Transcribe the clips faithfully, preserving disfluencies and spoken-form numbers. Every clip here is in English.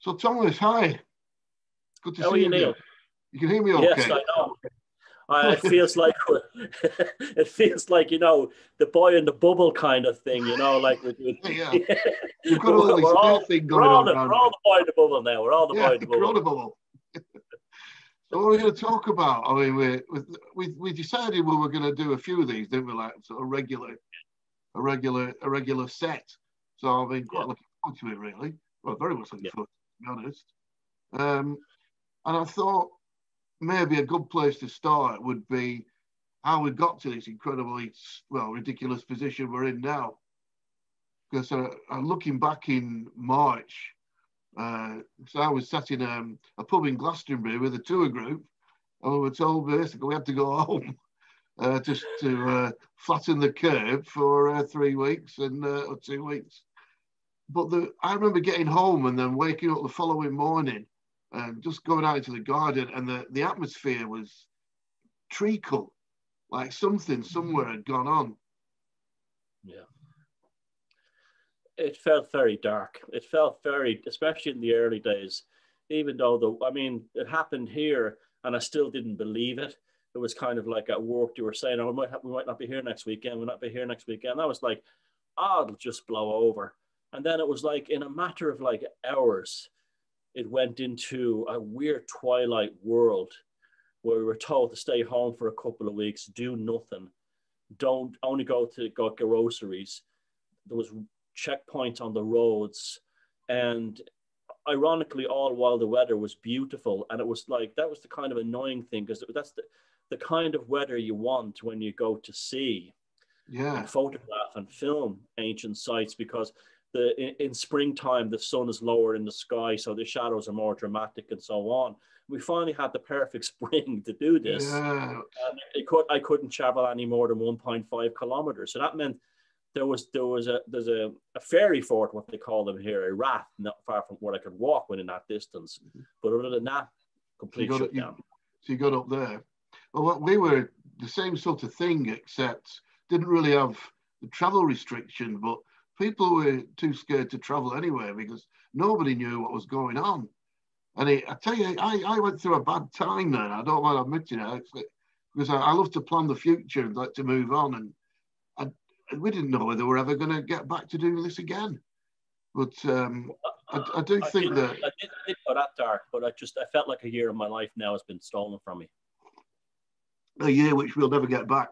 So Thomas, hi. Good to How see are you, Neil. You can hear me okay? Yes, I know. Uh, it feels like it feels like you know the boy in the bubble kind of thing, you know, like we're doing. Yeah, you've got all this all, thing going we're all on. The, we're all the boy in the bubble now. We're all the yeah, boy in the bubble. We're all the bubble. So what are we going to talk about? I mean, we we we decided we were going to do a few of these, didn't we? Like sort of regular, a regular, a regular set. So I've been quite yeah. looking forward to it, really. Well, very much looking yeah. forward, to be honest. Um, and I thought. Maybe a good place to start would be how we got to this incredibly, well, ridiculous position we're in now. Because uh, looking back in March, uh, so I was sat in um, a pub in Glastonbury with a tour group, and we were told basically we had to go home uh, just to uh, flatten the curve for uh, three weeks and uh, or two weeks. But the, I remember getting home and then waking up the following morning. And just going out into the garden, and the, the atmosphere was treacle, like something somewhere had gone on. Yeah. It felt very dark. It felt very, especially in the early days, even though, the, I mean, it happened here, and I still didn't believe it. It was kind of like at work, you were saying, oh, we might, have, we might not be here next weekend, we'll not be here next weekend. I was like, oh, it'll just blow over. And then it was like, in a matter of like hours, it went into a weird twilight world where we were told to stay home for a couple of weeks, do nothing, don't only go to go groceries. There was checkpoints on the roads. And ironically, all while the weather was beautiful. And it was like, that was the kind of annoying thing because that's the, the kind of weather you want when you go to see yeah. and photograph and film ancient sites because The, in, in springtime, the sun is lower in the sky, so the shadows are more dramatic and so on. We finally had the perfect spring to do this. Yeah. And it could, I couldn't travel any more than one point five kilometers. So that meant there was there was a there's a, a fairy fort, what they call them here, a rath, not far from where I could walk within that distance. But other than that, complete so shutdown. You, so you got up there. Well, what, we were the same sort of thing, except didn't really have the travel restriction, but people were too scared to travel anyway because nobody knew what was going on. And it, I tell you, I, I went through a bad time then. I don't mind admitting it actually, because I, I love to plan the future and like to move on. And, I, and we didn't know whether we're ever going to get back to doing this again. But um, I, I do I think that... I didn't did go that dark, but I just, I felt like a year of my life now has been stolen from me. A year which we'll never get back,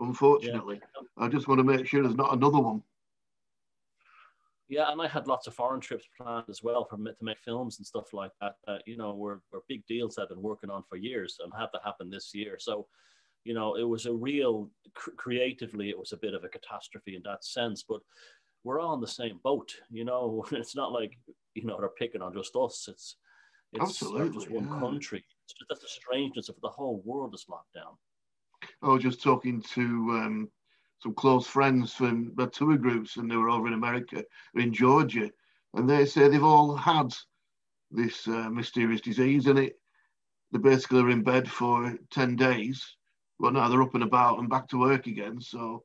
unfortunately. Yeah. I just want to make sure there's not another one. Yeah, and I had lots of foreign trips planned as well for to make films and stuff like that. Uh, you know, were were big deals I've been working on for years and had to happen this year. So, you know, it was a real cr creatively, it was a bit of a catastrophe in that sense. But we're all in the same boat. You know, it's not like you know they're picking on just us. It's it's Absolutely, just one yeah. country. It's just, that's the strangeness of the whole world is locked down. I was just talking to. Um... some close friends from the tour groups, and they were over in America, in Georgia, and they say they've all had this uh, mysterious disease, and it, they basically are in bed for ten days. Well, now they're up and about and back to work again, so,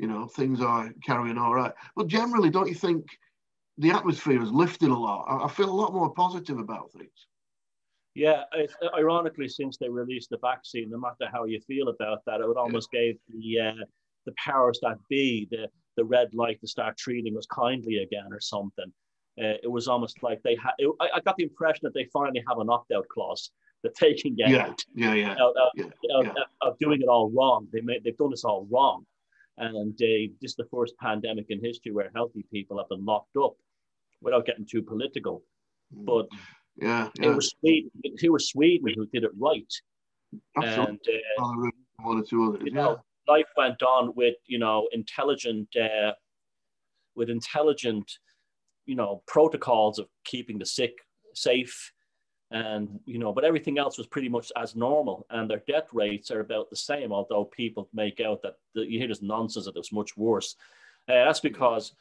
you know, things are carrying all right. But generally, don't you think the atmosphere has lifted a lot? I, I feel a lot more positive about things. Yeah, it's, ironically, since they released the vaccine, no matter how you feel about that, it would almost yeah. gave the... Uh, the powers that be, the, the red light to start treating us kindly again or something. Uh, it was almost like they had, I, I got the impression that they finally have an opt-out clause that they can get yeah, out, yeah, yeah, out, out, yeah, out, yeah. Out, out of doing it all wrong. They made, they've done this all wrong. And they, this is the first pandemic in history where healthy people have been locked up without getting too political. But yeah, yeah. it was Sweden, it was Sweden who did it right. Absolutely. And, uh, one or two others, you know, yeah. life went on with, you know, intelligent, uh, with intelligent, you know, protocols of keeping the sick safe, and you know, but everything else was pretty much as normal, and their death rates are about the same. Although people make out that the, you hear this nonsense that it was much worse. Uh, that's because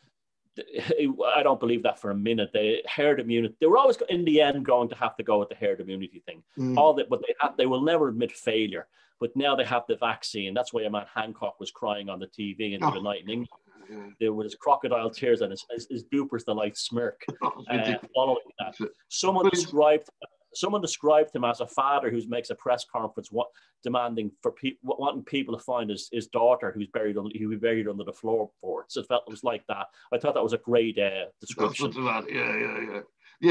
it, I don't believe that for a minute. They herd immunity. They were always in the end going to have to go with the herd immunity thing. Mm. All that, but they had, they will never admit failure. But now they have the vaccine. That's why Matt Hancock was crying on the T V in oh, the night in England. mm. There was crocodile tears and his, his, his duper's delight smirk uh, following that. Someone described someone described him as a father who makes a press conference wa demanding for pe wanting people to find his, his daughter who's buried on, who he buried under the floorboards. It felt it was like that. I thought that was a great uh, description. That's sort of that. Yeah, yeah, yeah.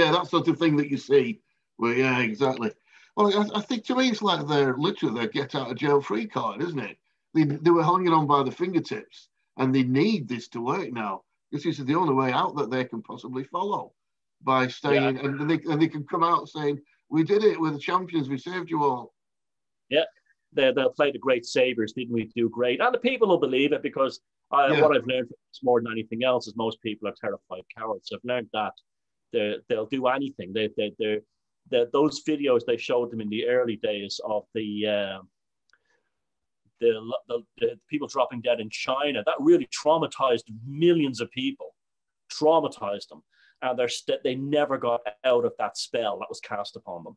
Yeah, that sort of thing that you see. Well, yeah, exactly. Well, I, I think to me it's like they're literally their get out of jail free card, isn't it? They, they were hanging on by the fingertips, and they need this to work now. This is the only way out that they can possibly follow by staying, yeah. and, they, and they can come out saying, "We did it. We're the champions. We saved you all." Yeah, they, they'll play the great savers, didn't we? Do great, and the people will believe it because I, yeah. what I've learned from this more than anything else is most people are terrified cowards. I've learned that they, they'll do anything. They, they, they're The, those videos they showed them in the early days of the, uh, the, the, the people dropping dead in China, that really traumatized millions of people, traumatized them. And they're st they never got out of that spell that was cast upon them.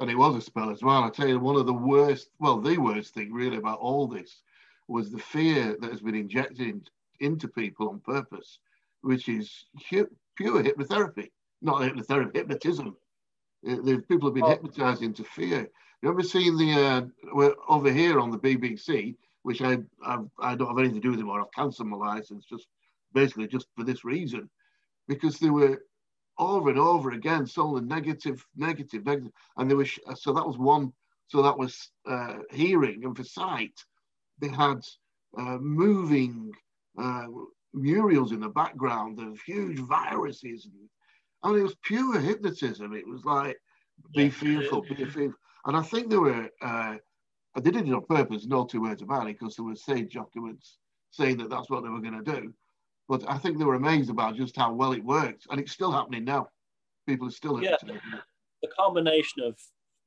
And it was a spell as well. I tell you, one of the worst, well, the worst thing really about all this was the fear that has been injected into people on purpose, which is pure hypnotherapy, not hypnotherapy, hypnotism. The people have been oh. hypnotized into fear. You ever seen the uh, we're over here on the B B C, which I I've, I don't have anything to do with anymore. I've cancelled my license just basically just for this reason, because they were over and over again sold negative, negative, negative, and they were sh so that was one. So that was uh, hearing, and for sight, they had uh, moving uh, murals in the background of huge viruses. And, I mean, it was pure hypnotism. It was like, be yeah. fearful, be fearful. And I think there were, uh, they did it on purpose, no two words about it, because there were sage documents saying that that's what they were going to do. But I think they were amazed about just how well it worked. And it's still happening now. People are still yeah. hypnotized. The combination of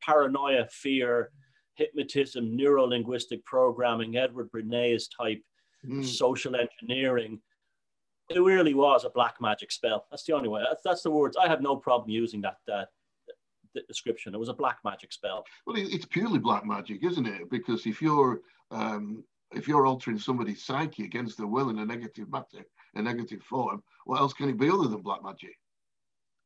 paranoia, fear, hypnotism, neuro-linguistic programming, Edward Bernays type mm. social engineering, it really was a black magic spell. That's the only way. That's, that's the words. I have no problem using that uh, description. It was a black magic spell. Well, it's purely black magic, isn't it? Because if you're um, if you're altering somebody's psyche against their will in a negative matter, a negative form, what else can it be other than black magic?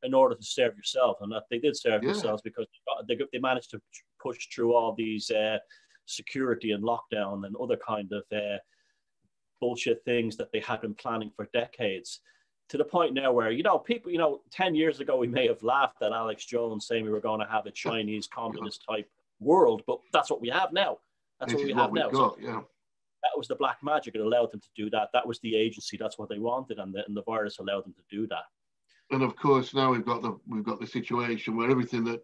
In order to serve yourself, and that they did serve yeah. themselves, because they they managed to push through all these uh, security and lockdown and other kind of. Uh, bullshit things that they had been planning for decades, to the point now where, you know, people, you know, ten years ago, we may have laughed at Alex Jones saying we were going to have a Chinese communist type world, but that's what we have now. That's what we have now. So that was the black magic. It allowed them to do that. That was the agency. That's what they wanted. And the, and the virus allowed them to do that. And of course, now we've got the, we've got the situation where everything that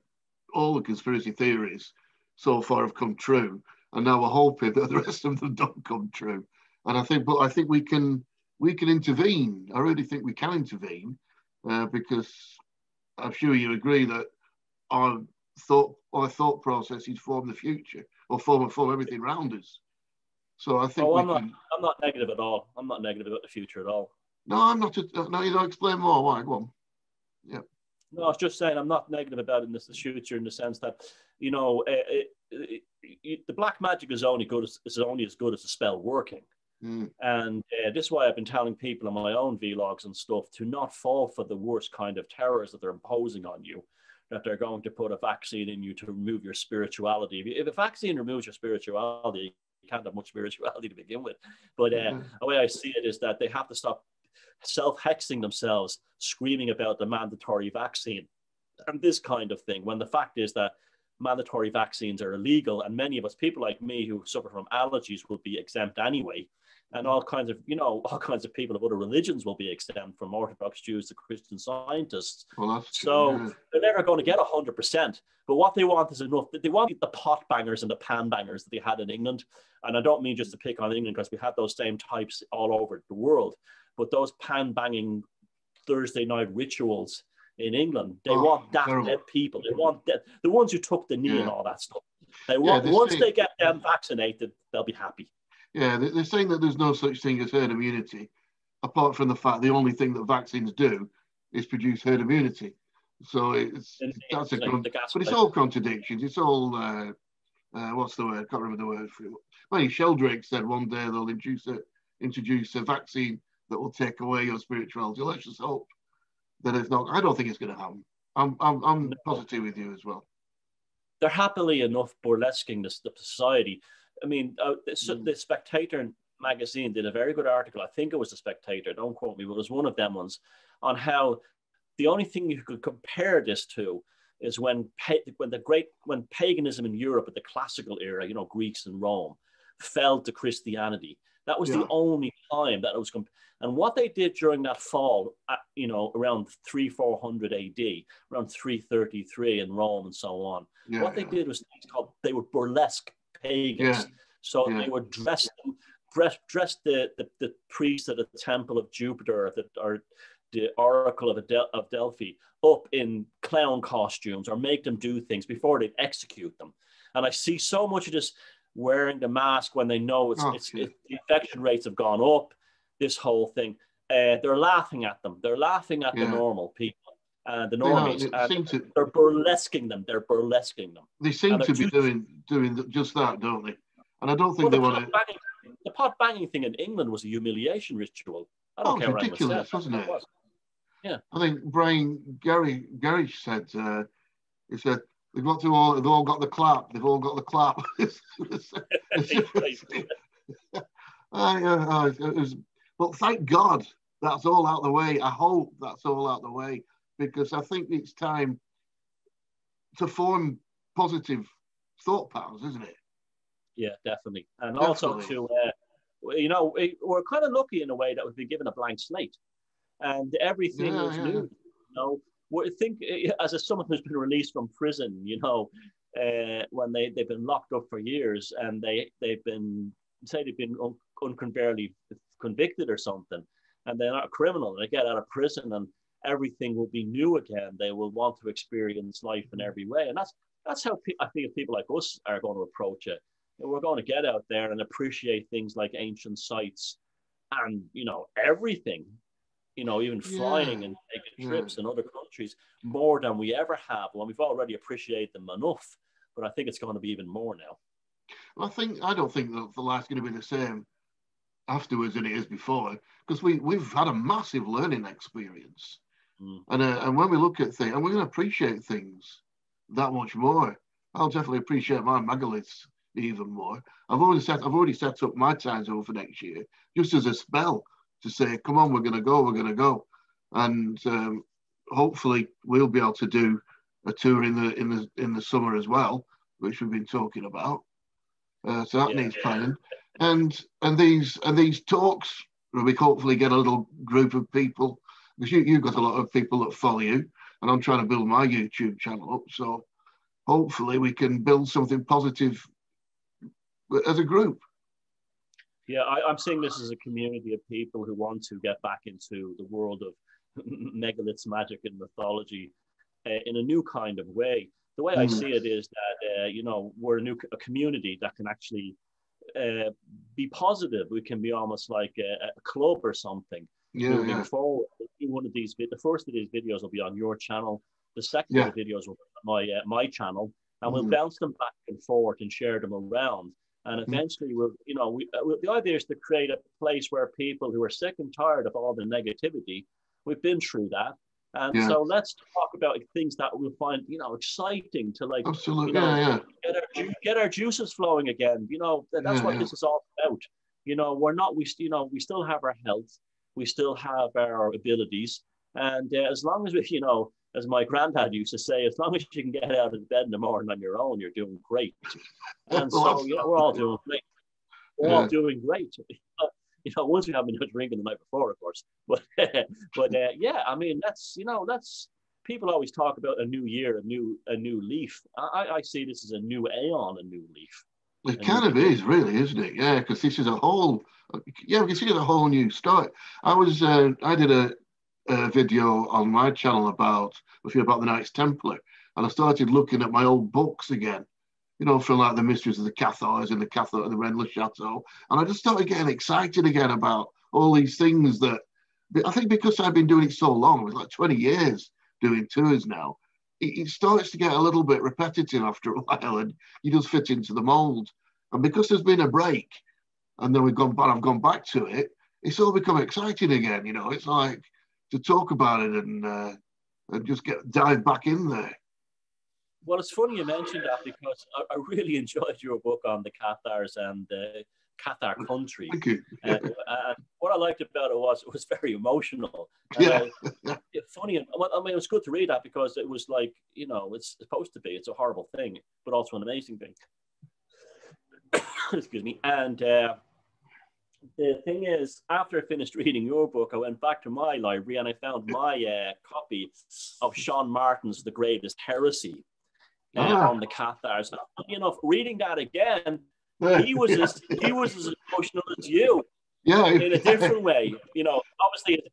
all the conspiracy theories so far have come true. And now we're hoping that the rest of them don't come true. And I think, but I think we can we can intervene. I really think we can intervene, uh, because I'm sure you agree that our thought our thought processes form the future, or form form everything around us. So I think. Oh, I'm we not. Can... I'm not negative at all. I'm not negative about the future at all. No, I'm not. A, no, you don't explain more. Why? Go on. Yeah. No, I was just saying I'm not negative about it in this the future, in the sense that, you know, it, it, it, the black magic is only good as, is only as good as the spell working. Mm. And uh, this is why I've been telling people on my own vlogs and stuff to not fall for the worst kind of terrors that they're imposing on you, that they're going to put a vaccine in you to remove your spirituality. If, you, if a vaccine removes your spirituality, you can't have much spirituality to begin with. But uh, mm. the way I see it is that they have to stop self-hexing themselves, screaming about the mandatory vaccine and this kind of thing, when the fact is that mandatory vaccines are illegal, and many of us, people like me who suffer from allergies, will be exempt anyway. And all kinds of, you know, all kinds of people of other religions will be exempt, from Orthodox Jews to Christian Scientists. Well, so yeah. they're never going to get one hundred percent. But what they want is enough. They want the pot bangers and the pan bangers that they had in England. And I don't mean just to pick on England, because we had those same types all over the world. But those pan banging Thursday night rituals in England, they oh, want that terrible. Dead people. They want dead, the ones who took the knee yeah. and all that stuff. They want, yeah, once thing, they get them vaccinated, they'll be happy. Yeah, they're saying that there's no such thing as herd immunity, apart from the fact the only thing that vaccines do is produce herd immunity. So it's, it's that's a like but it's place. All contradictions. It's all uh, uh, what's the word? I can't remember the word for it. Well, Sheldrake said one day they'll introduce a, introduce a vaccine that will take away your spirituality. Let's just hope that it's not. I don't think it's going to happen. I'm, I'm, I'm no. positive with you as well. They're happily enough burlesquing the, the society. I mean, uh, the, mm. the Spectator magazine did a very good article. I think it was the Spectator, don't quote me, but it was one of them ones on how the only thing you could compare this to is when when the great when paganism in Europe at the classical era, you know, Greeks and Rome, fell to Christianity. That was yeah. the only time that it was. And what they did during that fall, at, you know, around three four hundred A D, around three thirty-three in Rome and so on, yeah, what yeah. they did was called, they were burlesque pagans. Yeah. So yeah. they were dressed, dressed, dressed the, the, the priest at the temple of Jupiter, or the, or the oracle of, Adel of Delphi, up in clown costumes, or make them do things before they execute them. And I see so much of this wearing the mask when they know it's, oh, it's, it's the infection rates have gone up, this whole thing. Uh, they're laughing at them. They're laughing at yeah. the normal people, uh, the normies. They are, they and to, they're burlesquing them. They're burlesquing them. They seem to be doing doing just that, don't they? And I don't think well, they the want pot to... Banging, the pot-banging thing in England was a humiliation ritual. I don't oh, care ridiculous, said, wasn't it? it was. Yeah. I think Brian Gary Gerrish said, uh, he said, They've got to all. They've all got the clap. They've all got the clap. I, uh, it was, but thank God that's all out the way. I hope that's all out the way, because I think it's time to form positive thought patterns, isn't it? Yeah, definitely. And definitely. also to, uh, you know, we're kind of lucky in a way that we've been given a blank slate, and everything yeah, is yeah. new. You know. I think as a someone who's been released from prison, you know, uh, when they, they've been locked up for years and they, they've been, say they've been un unconvertibly convicted or something, and they're not a criminal, they get out of prison and everything will be new again. They will want to experience life in every way. And that's, that's how I think people like us are going to approach it. We're going to get out there and appreciate things like ancient sites and, you know, everything. You know, even flying yeah. and taking trips yeah. in other countries more than we ever have. Well, we've already appreciated them enough, but I think it's going to be even more now. Well, I think I don't think that the life's going to be the same afterwards than it is before, because we we've had a massive learning experience, mm. and uh, and when we look at things, and we're going to appreciate things that much more. I'll definitely appreciate my megaliths even more. I've already set I've already set up my time zone for next year just as a spell. To say, come on, we're going to go, we're going to go, and um, hopefully we'll be able to do a tour in the in the in the summer as well, which we've been talking about. Uh, so that yeah, needs yeah. planning, and and these and these talks where we hopefully get a little group of people, because you you've got a lot of people that follow you, and I'm trying to build my YouTube channel up, so hopefully we can build something positive as a group. Yeah, I, I'm seeing this as a community of people who want to get back into the world of megaliths, magic, and mythology uh, in a new kind of way. The way mm. I see it is that, uh, you know, we're a new a community that can actually uh, be positive. We can be almost like a, a club or something. Yeah, moving yeah. forward. One of these, the first of these videos will be on your channel. The second yeah. of the videos will be on my, uh, my channel. And mm. we'll bounce them back and forth and share them around. And eventually, we'll, you know, we, uh, the idea is to create a place where people who are sick and tired of all the negativity, we've been through that. And yeah. so let's talk about things that we'll find, you know, exciting to like, Absolutely. You know, yeah, yeah. Get, our, get our juices flowing again. You know, that's yeah, what yeah. this is all about. You know, we're not, we, you know, we still have our health. We still have our abilities. And uh, as long as we, you know, as my granddad used to say, as long as you can get out of bed in the morning on your own, you're doing great. And so, you know, we're all doing great. We're yeah. all doing great. You know, once we haven't been drinking the night before, of course. But, but uh, yeah, I mean, that's, you know, that's, people always talk about a new year, a new a new leaf. I, I see this as a new aeon, a new leaf. It a kind of leaf. is, really, isn't it? Yeah, because this is a whole, yeah, we can see it's a whole new start. I was, uh, I did a, A video on my channel about a few about the Knights Templar, and I started looking at my old books again, you know, from like the Mysteries of the Cathars and the Cathar and the Rennes Le Chateau, and I just started getting excited again about all these things that I think because I've been doing it so long, it was like twenty years doing tours now, it, it starts to get a little bit repetitive after a while, and you just fit into the mold. And because there's been a break, and then we've gone, but I've gone back to it. it's all become exciting again. You know, it's like to talk about it and uh, and just get dive back in there. Well, it's funny you mentioned that because I, I really enjoyed your book on the Cathars and the Cathar country. Thank you. uh, and what I liked about it was it was very emotional. Yeah. Uh, funny, and I mean, it was good to read that because it was like, you know, it's supposed to be, it's a horrible thing, but also an amazing thing. Excuse me. And uh, the thing is, after I finished reading your book, I went back to my library and I found my uh, copy of Sean Martin's The Greatest Heresy uh, ah. on the Cathars. Funny enough, reading that again, he was yeah. as he was as emotional as you, yeah, in a different way. You know, obviously,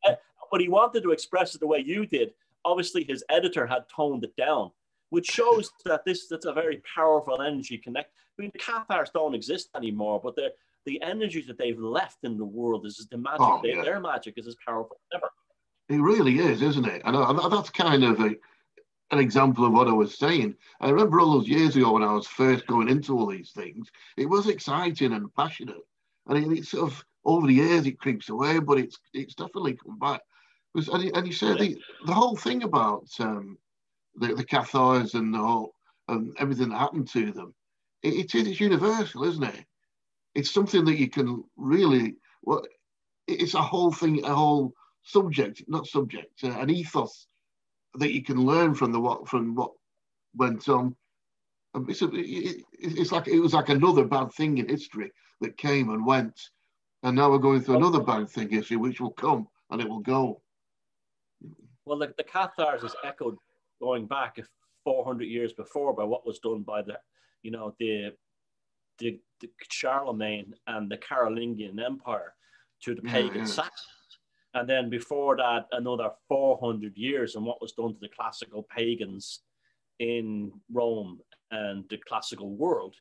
but he wanted to express it the way you did. Obviously, his editor had toned it down, which shows that this that's a very powerful energy connect. I mean, the Cathars don't exist anymore, but the the energy that they've left in the world is the magic. Oh, they, yeah. Their magic is as powerful as ever. It really is, isn't it? And I, that's kind of a, an example of what I was saying. I remember all those years ago when I was first going into all these things, it was exciting and passionate. And it, it sort of, over the years, it creeps away, but it's it's definitely come back. Was, and, and you said the, the whole thing about um, the, the Cathars and the whole, um, everything that happened to them, it, it is it's universal, isn't it? It's something that you can really, well, it's a whole thing, a whole subject, not subject, uh, an ethos that you can learn from the what from what went on. And it's, a, it, it's like it was like another bad thing in history that came and went, and now we're going through another bad thing history which will come and it will go. Well, the, the Cathars is echoed going back four hundred years before by what was done by the, you know, the the, the Charlemagne and the Carolingian Empire to the pagan yeah, yeah. Saxons. And then before that, another four hundred years and what was done to the classical pagans in Rome and the classical world.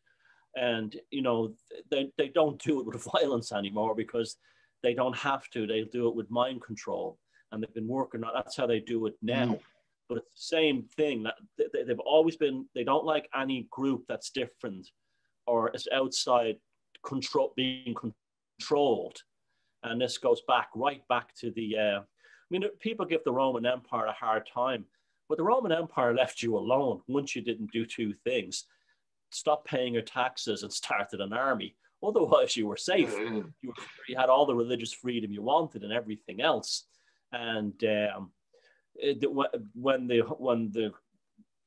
And, you know, they, they don't do it with violence anymore because they don't have to. They do it with mind control. And they've been working on that's how they do it now. Mm. But it's the same thing. That they, they've always been, they don't like any group that's different or is outside control, being controlled. And this goes back, right back to the, uh, I mean, people give the Roman Empire a hard time, but the Roman Empire left you alone once you didn't do two things. Stop paying your taxes and started an army. Otherwise, you were safe. You, were, you had all the religious freedom you wanted and everything else. And um, it, when, the, when the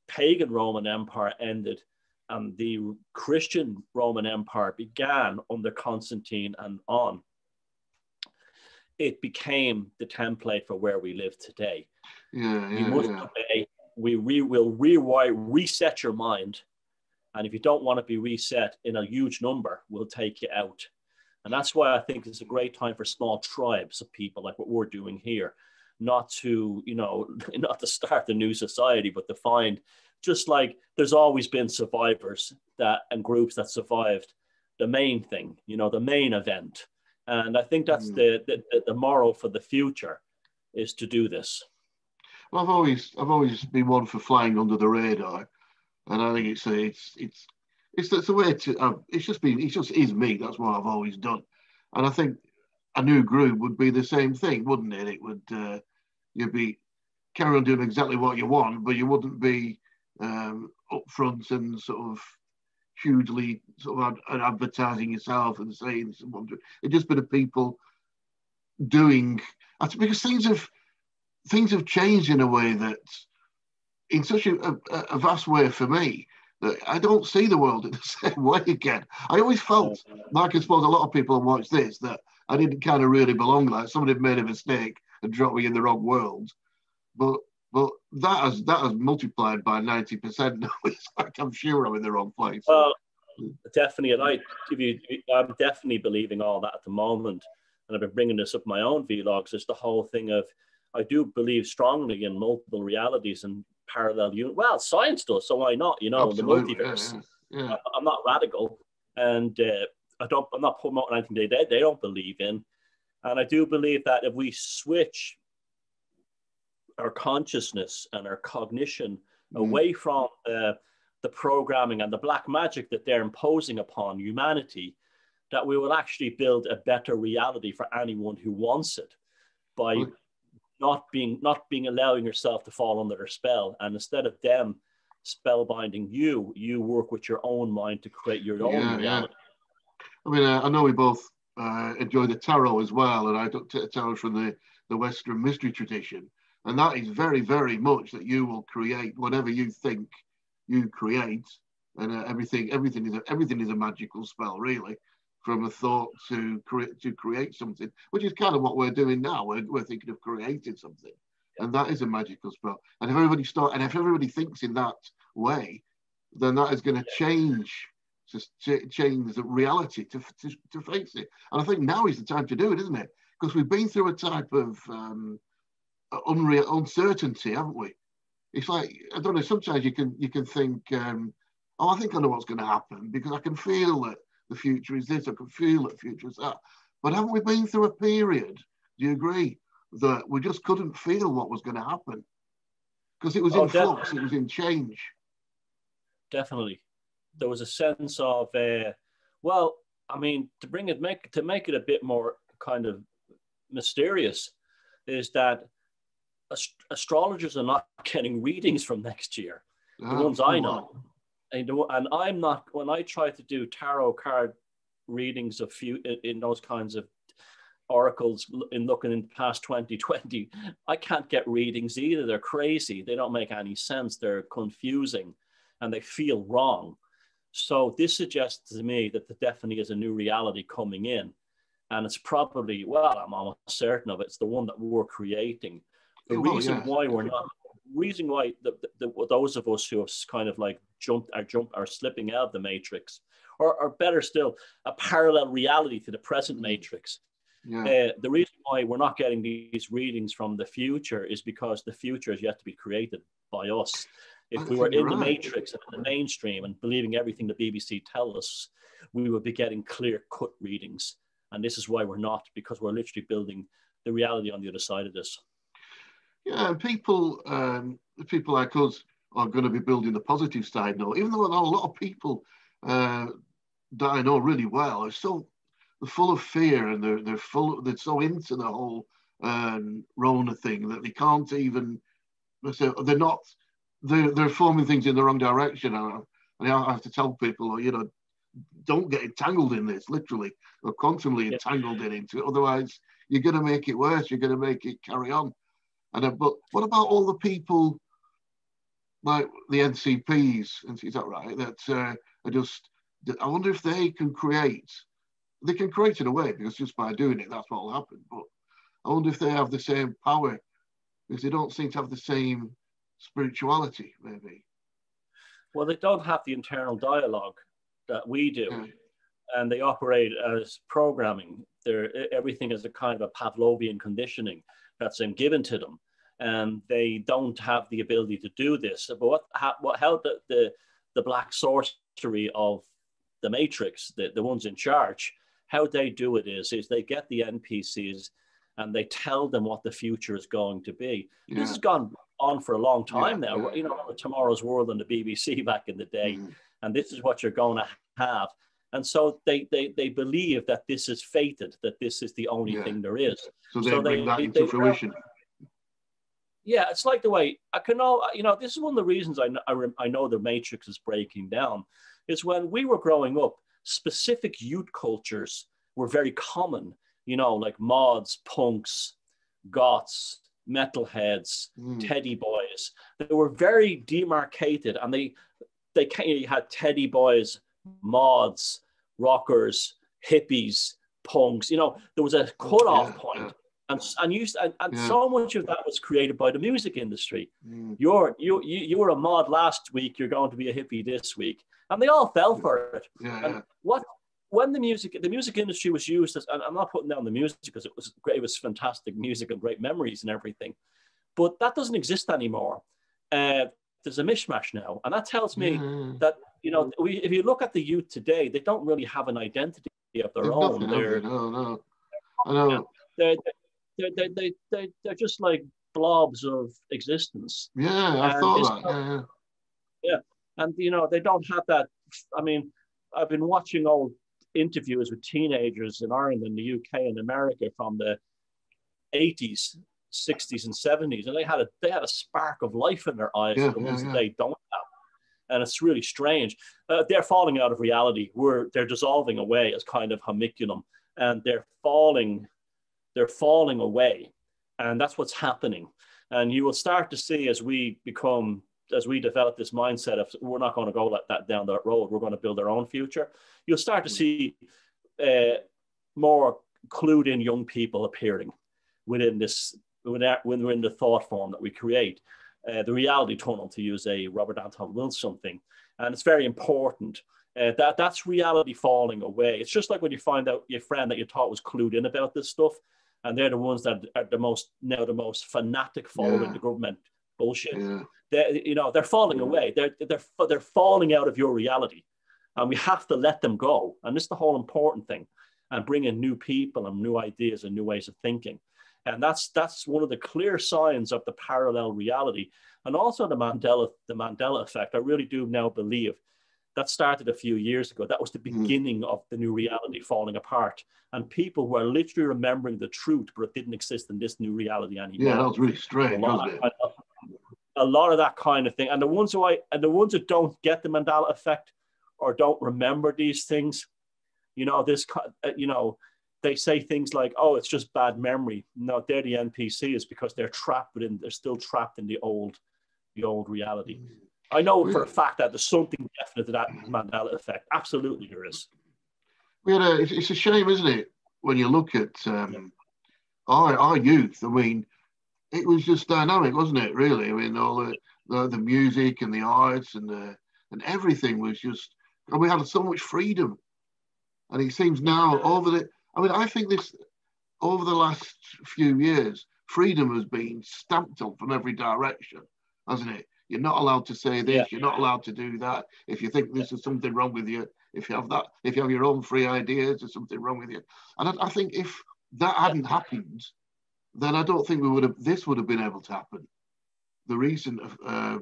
pagan Roman Empire ended and the Christian Roman Empire began under Constantine and on, it became the template for where we live today. Yeah, yeah, you must yeah. obey, we re, will rewire, reset your mind. And if you don't want to be reset in a huge number, we'll take you out. And that's why I think it's a great time for small tribes of people like what we're doing here, not to, you know, not to start a new society, but to find, just like there's always been survivors that and groups that survived the main thing, you know, the main event. And I think that's the, the the moral for the future, is to do this. Well, I've always I've always been one for flying under the radar, and I think it's a, it's it's it's that's the way to. Um, it's just been it's just is me. That's what I've always done, and I think a new group would be the same thing, wouldn't it? It would uh, you'd be carrying on doing exactly what you want, but you wouldn't be um, upfront and sort of hugely sort of ad advertising yourself and saying it's just been of people doing, because things have things have changed in a way that in such a, a, a vast way for me that I don't see the world in the same way again. I always felt like, I suppose a lot of people watch this, that I didn't kind of really belong, like somebody made a mistake and dropped me in the wrong world, but But that has that has multiplied by ninety percent now. It's like I'm sure I'm in the wrong place. Well, definitely, and I give you, I'm definitely believing all that at the moment, and I've been bringing this up in my own vlogs. It's the whole thing of, I do believe strongly in multiple realities and parallel universe. Well, science does, so why not? You know, absolutely, the multiverse. Yeah, yeah. I'm not radical, and uh, I don't. I'm not promoting anything they they they don't believe in, and I do believe that if we switch our consciousness and our cognition mm. away from uh, the programming and the black magic that they're imposing upon humanity, that we will actually build a better reality for anyone who wants it by mm. not being not being allowing yourself to fall under their spell. And instead of them spellbinding you, you work with your own mind to create your own yeah, reality. Yeah. I mean, uh, I know we both uh, enjoy the tarot as well, and I took tarot from the, the Western mystery tradition. And that is very, very much that you will create whatever you think you create, and uh, everything, everything is a, everything is a magical spell, really, from a thought to create to create something, which is kind of what we're doing now. We're, we're thinking of creating something, yeah. and that is a magical spell. And if everybody start, and if everybody thinks in that way, then that is going to yeah. change, just ch change the reality to, to to face it. And I think now is the time to do it, isn't it? Because we've been through a type of um, unreal uncertainty, haven't we? It's like, I don't know, sometimes you can you can think, um, oh, I think I know what's going to happen because I can feel that the future is this, I can feel that the future is that. But haven't we been through a period, do you agree, that we just couldn't feel what was going to happen? Because it was oh, in flux, it was in change. Definitely. There was a sense of, uh, well, I mean, to bring it, make, to make it a bit more kind of mysterious is that Ast astrologers are not getting readings from next year, the oh, ones I know. And, and I'm not, when I try to do tarot card readings of few in, in those kinds of oracles in looking in past twenty twenty, I can't get readings either. They're crazy. They don't make any sense. They're confusing and they feel wrong. So this suggests to me that there definitely is a new reality coming in. And it's probably, well, I'm almost certain of it. It's the one that we're creating. The reason well, yeah. why we're not, reason why the, the, the, those of us who have kind of like jumped, are, jump, are slipping out of the matrix, or, or better still, a parallel reality to the present matrix. Yeah. Uh, the reason why we're not getting these readings from the future is because the future is yet to be created by us. If I we were in right. the matrix and in the mainstream and believing everything the B B C tell us, we would be getting clear-cut readings. And this is why we're not, because we're literally building the reality on the other side of this. Yeah, and people, um, people like us are going to be building the positive side now. Even though there are a lot of people uh, that I know really well are so full of fear, and they're they're full, they're so into the whole um, Rona thing that they can't even. So they're not. They're they're forming things in the wrong direction, and I have to tell people, you know, don't get entangled in this, literally or quantumly entangled in it. Otherwise, you're going to make it worse. You're going to make it carry on. And uh, but what about all the people like the N C Ps? Is that right? That uh, are just. I wonder if they can create. They can create in a way because just by doing it, that's what will happen. But I wonder if they have the same power because they don't seem to have the same spirituality, maybe. Well, they don't have the internal dialogue that we do, yeah. and they operate as programming. They're, everything is a kind of a Pavlovian conditioning that's been given to them, and they don't have the ability to do this. But what, how, what, how the, the, the black sorcery of the matrix, the, the ones in charge, how they do it is, is they get the N P Cs and they tell them what the future is going to be. Yeah. This has gone on for a long time yeah, now, yeah. you know, Tomorrow's World and the B B C back in the day, mm. and this is what you're going to have. And so they, they, they believe that this is fated, that this is the only yeah. thing there is. So they so bring they, that into they, fruition. Yeah, it's like the way, I can all, you know, this is one of the reasons I know, I, re, I know the matrix is breaking down, is when we were growing up, specific youth cultures were very common, you know, like mods, punks, goths, metalheads, mm. teddy boys. They were very demarcated, and they, they you had teddy boys, mods, rockers, hippies, punks. You know, there was a cutoff yeah, point, yeah. and and you and, and yeah. so much of that was created by the music industry. Mm. You're you you were a mod last week. You're going to be a hippie this week, and they all fell for it. Yeah, and yeah. what when the music the music industry was used as, and I'm not putting down the music because it was great. It was fantastic music and great memories and everything, but that doesn't exist anymore. Uh, there's a mishmash now, and that tells me mm. that. You know, we, if you look at the youth today, they don't really have an identity of their There's own. Nothing, they're, no, no. I know. They're, they're, they're, they're, they're, they're just like blobs of existence. Yeah, and I thought that. Yeah, yeah. yeah, and, you know, they don't have that. I mean, I've been watching old interviews with teenagers in Ireland, in the U K and America from the eighties, sixties and seventies. And they had a, they had a spark of life in their eyes, yeah, the ones yeah, yeah. that they don't have. And it's really strange. Uh, they're falling out of reality. We're, they're dissolving away as kind of homunculum. And they're falling, they're falling away. And that's what's happening. And you will start to see as we become, as we develop this mindset of we're not going to go like that down that road, we're going to build our own future, you'll start to see uh, more clued in young people appearing within this, within, within the thought form that we create, uh, the reality tunnel, to use a Robert Anton Wilson thing. And it's very important. Uh, that that's reality falling away. It's just like when you find out your friend that you thought was clued in about this stuff, and they're the ones that are the most, now the most fanatic following yeah. the government bullshit. Yeah. They, you know, they're falling yeah. away. They're, they're, they're falling out of your reality, and we have to let them go. And this is the whole important thing, and bring in new people and new ideas and new ways of thinking. And that's, that's one of the clear signs of the parallel reality. And also the Mandela, the Mandela effect, I really do now believe that started a few years ago. That was the beginning mm. of the new reality falling apart. And people were literally remembering the truth, but it didn't exist in this new reality anymore. Yeah, that was really strange, wasn't it? A lot of that kind of thing. And the ones who I, and the ones who don't get the Mandela effect or don't remember these things, you know, this, you know, they say things like, oh, it's just bad memory. No, they're the N P Cs because they're trapped within, they're still trapped in the old, the old reality. Mm. I know for a fact that there's something definite to that Mandela effect. Absolutely, there is. We had a, it's a shame, isn't it, when you look at um, yeah. our, our youth. I mean, it was just dynamic, wasn't it, really? I mean, all the, the, the music and the arts and, the, and everything was just... And we had so much freedom. And it seems now yeah. over the... I mean, I think this, over the last few years, freedom has been stamped on from every direction, hasn't it? You're not allowed to say this, yeah. you're not allowed to do that. If you think this is something wrong with you, if you have that, if you have your own free ideas, there's something wrong with you. And I, I think if that hadn't happened, then I don't think we would have, this would have been able to happen. The recent uh,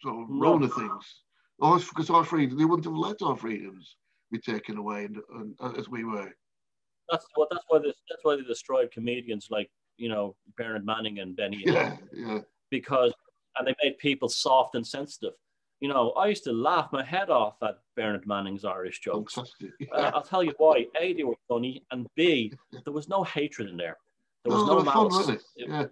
sort of Rona things, because our freedom, they wouldn't have let our freedoms be taken away and, and, as we were. That's what, that's why this, that's why they destroyed comedians like, you know, Bernard Manning and Benny. Yeah, yeah. Because, and they made people soft and sensitive. You know, I used to laugh my head off at Bernard Manning's Irish jokes. Yeah. Uh, I'll tell you why. A, they were funny, and B, there was no hatred in there. There was no, no malice. Fun, really. It, yeah,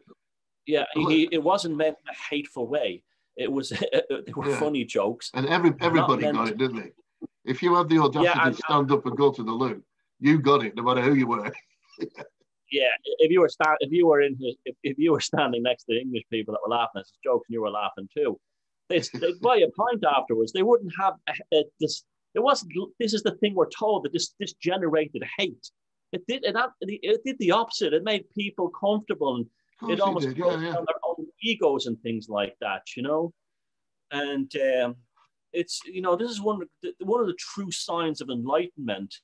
yeah well, he, it wasn't meant in a hateful way. It was, they were yeah. funny jokes. And every everybody got it, didn't they? If you had the audacity yeah, and, to stand up and go to the loo, you got it, no matter who you were. Yeah, if you were stand, if you were in, if, if you were standing next to English people that were laughing at his jokes and you were laughing too, they'd, they'd buy a pint afterwards. They wouldn't have a, a, this. It wasn't. This is the thing we're told, that this this generated hate. It did it. It did the opposite. It made people comfortable and it almost broke yeah, yeah. down their own egos and things like that. You know, and um, it's you know this is one one of the true signs of enlightenment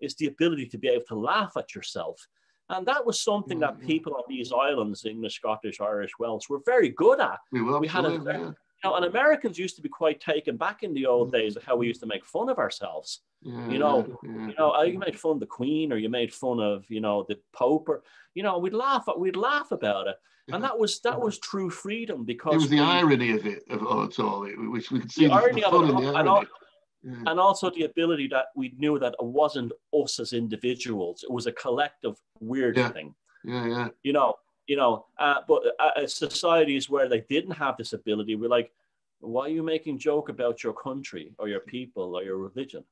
is the ability to be able to laugh at yourself. And that was something that people on these islands, English, Scottish, Irish, Welsh, were very good at. We, were we had a, yeah. you know, and Americans used to be quite taken back in the old yeah. days of how we used to make fun of ourselves. Yeah, you know, yeah. you know, you made fun of the Queen, or you made fun of, you know, the Pope, or you know, we'd laugh at, we'd laugh about it. And that was that was true freedom, because it was the we, irony of it, of it all, which we could see the irony the of it, and, the irony. Yeah. And also the ability that we knew that it wasn't us as individuals; it was a collective weird yeah. thing. Yeah, yeah. You know, you know. Uh, but uh, societies where they didn't have this ability, we're like, "Why are you making joke about your country or your people or your religion?"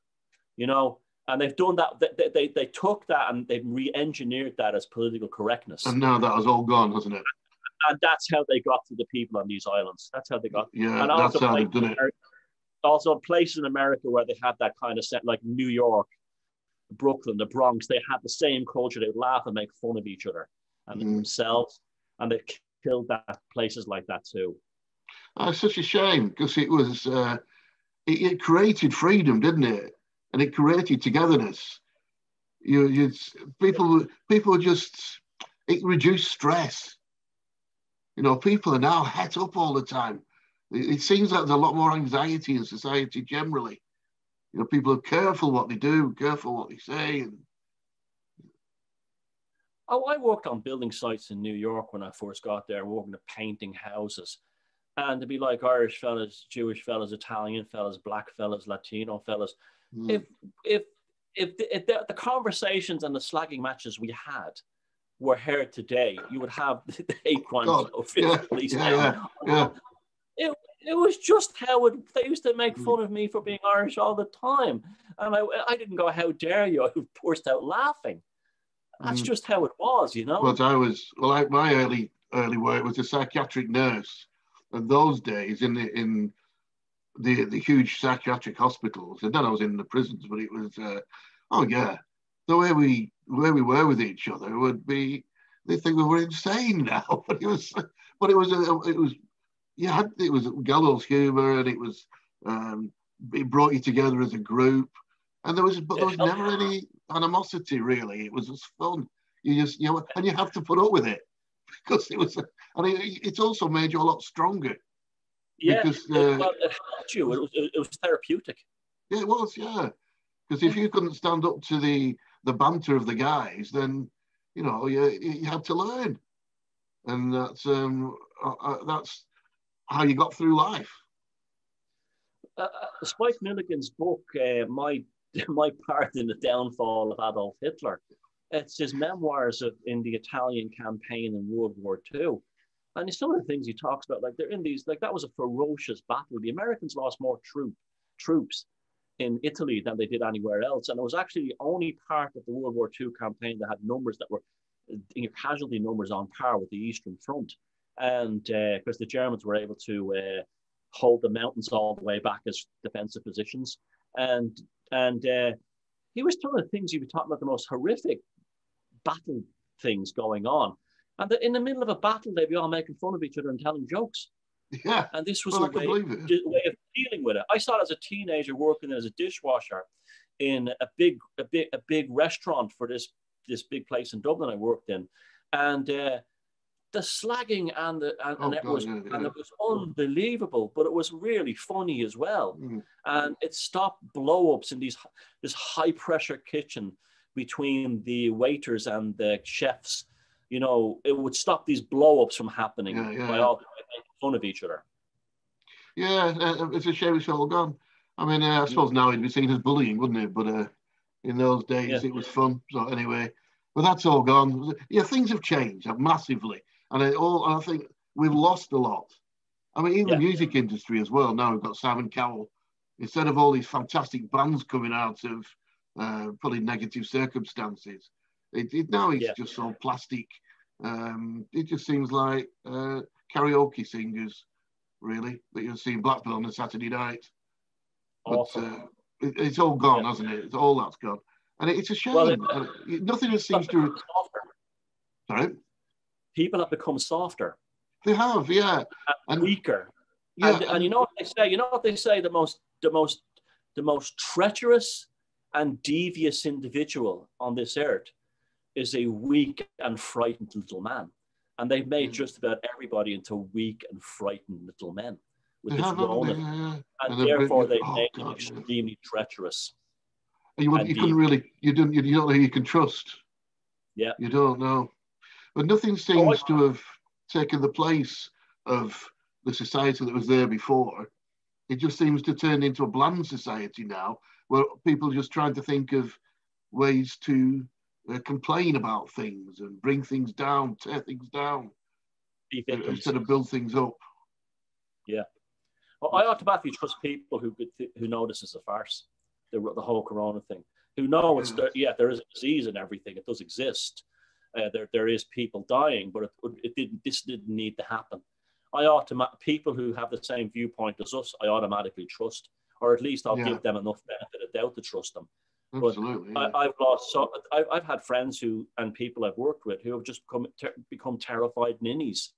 You know. And they've done that. They they, they took that and they've re-engineered that as political correctness. And now that has all gone, hasn't it? And, and that's how they got to the people on these islands. That's how they got. Yeah, and that's how they've done it. Also, places in America where they had that kind of set, like New York, Brooklyn, the Bronx, they had the same culture. They would laugh and make fun of each other and mm. themselves, and they killed that, places like that too. Oh, it's such a shame, because it was uh, it, it created freedom, didn't it? And it created togetherness. You, you people, people just it reduced stress. You know, people are now het up all the time. It seems like there's a lot more anxiety in society generally. You know, people are careful what they do, careful what they say. And... Oh, I worked on building sites in New York when I first got there, working to painting houses. And to be like Irish fellas, Jewish fellas, Italian fellas, black fellas, Latino fellas. Mm. If, if, if, the, if the, the conversations and the slagging matches we had were here today, you would have the Acorns oh, or yeah, police yeah, yeah, yeah. It, it was just how it, they used to make fun of me for being Irish all the time. And I, I didn't go, how dare you? I burst out laughing. That's mm. just how it was, you know? But I was, well, like my early, early work was a psychiatric nurse. And those days in the, in the, the huge psychiatric hospitals, and then I was in the prisons, but it was, uh, oh yeah, the way we, where we were with each other would be, they think we were insane now, but it was, but it was, it was, you had, it was gallows humor, and it was, um, it brought you together as a group, and there was, but there was never any animosity really. It was just fun. You just, you know, and you have to put up with it. Because it was, I mean, it's also made you a lot stronger. Yeah, because, uh, well, it helped you. It was, it was therapeutic. Yeah, it was. Yeah, because if you couldn't stand up to the the banter of the guys, then you know you you had to learn, and that's um uh, that's how you got through life. Uh, Spike Milligan's book, uh, my my part in the downfall of Adolf Hitler. It's his memoirs of, in the Italian campaign in World War Two. And some of the things he talks about, like they're in these, like that was a ferocious battle. The Americans lost more troop, troops in Italy than they did anywhere else. And it was actually the only part of the World War Two campaign that had numbers that were, you know, casualty numbers on par with the Eastern Front. And because uh, the Germans were able to uh, hold the mountains all the way back as defensive positions. And, and uh, he was telling the things he was talking about, the most horrific battle things going on, and that in the middle of a battle they'd be all making fun of each other and telling jokes. Yeah, and this was well, a, way, a way of dealing with it. I saw it as a teenager working as a dishwasher in a big, a big, a big restaurant for this this big place in Dublin I worked in, and uh, the slagging and the and, oh, and it God, was yeah, yeah. and it was unbelievable, but it was really funny as well, mm. and it stopped blow-ups in these this high-pressure kitchen. Between the waiters and the chefs, you know, it would stop these blow-ups from happening yeah, yeah, by yeah. all making fun of each other. Yeah, uh, it's a shame it's all gone. I mean, uh, I suppose now it'd be seen as bullying, wouldn't it? But uh, in those days, yeah. it was fun. So anyway, but that's all gone. Yeah, things have changed massively, and it all. And I think we've lost a lot. I mean, even yeah. the music industry as well. Now we've got Simon Cowell. Instead of all these fantastic bands coming out of Uh, probably negative circumstances. It, it now it's yeah. just so plastic. Um, it just seems like uh, karaoke singers, really, that you'll see in Blackburn on a Saturday night. Awesome. But, uh, it, it's all gone, yeah. hasn't it? It's all that's gone, and it, it's a shame. Well, it, uh, it, nothing just seems to. Softer. Sorry. People have become softer. They have, yeah, and, and weaker. Yeah, and, and, and you know what they say. You know what they say. The most, the most, the most treacherous and devious individual on this earth is a weak and frightened little man, and they've made just about everybody into weak and frightened little men with this loneliness, yeah, yeah. and, and therefore they've oh, made them extremely treacherous. And you, and you couldn't really, you don't, you don't know who you can trust. Yeah, you don't know, but nothing seems oh, I, to have taken the place of the society that was there before. It just seems to turn into a bland society now, where people just trying to think of ways to uh, complain about things and bring things down, tear things down, instead of build things up. Yeah. Well, I automatically trust people who who know this is a farce, the, the whole corona thing, who know it's, yes. yeah, there is a disease and everything, it does exist. Uh, there, there is people dying, but it, it didn't, this didn't need to happen. I automatically, people who have the same viewpoint as us, I automatically trust. Or at least I'll yeah. give them enough benefit of doubt to trust them. Absolutely, but I, yeah. I've lost. So I've, I've had friends who and people I've worked with who have just become ter become terrified ninnies,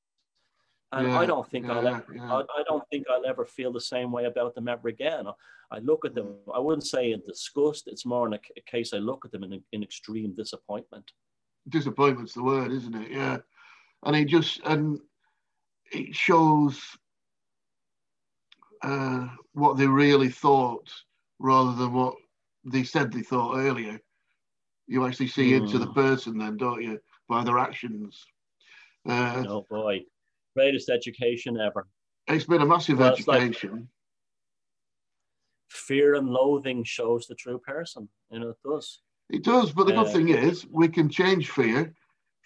and yeah, I don't think yeah, I'll ever. Yeah. I, I don't think I'll ever feel the same way about them ever again. I, I look at them. I wouldn't say in disgust. It's more in a, a case I look at them in, in extreme disappointment. Disappointment's the word, isn't it? Yeah, and it just and it shows. Uh, what they really thought rather than what they said they thought earlier. You actually see mm. into the person then, don't you, by their actions. Uh, oh boy, greatest education ever. It's been a massive well, education. Like fear and loathing shows the true person, you know, it does. It does, but the uh, good thing is we can change fear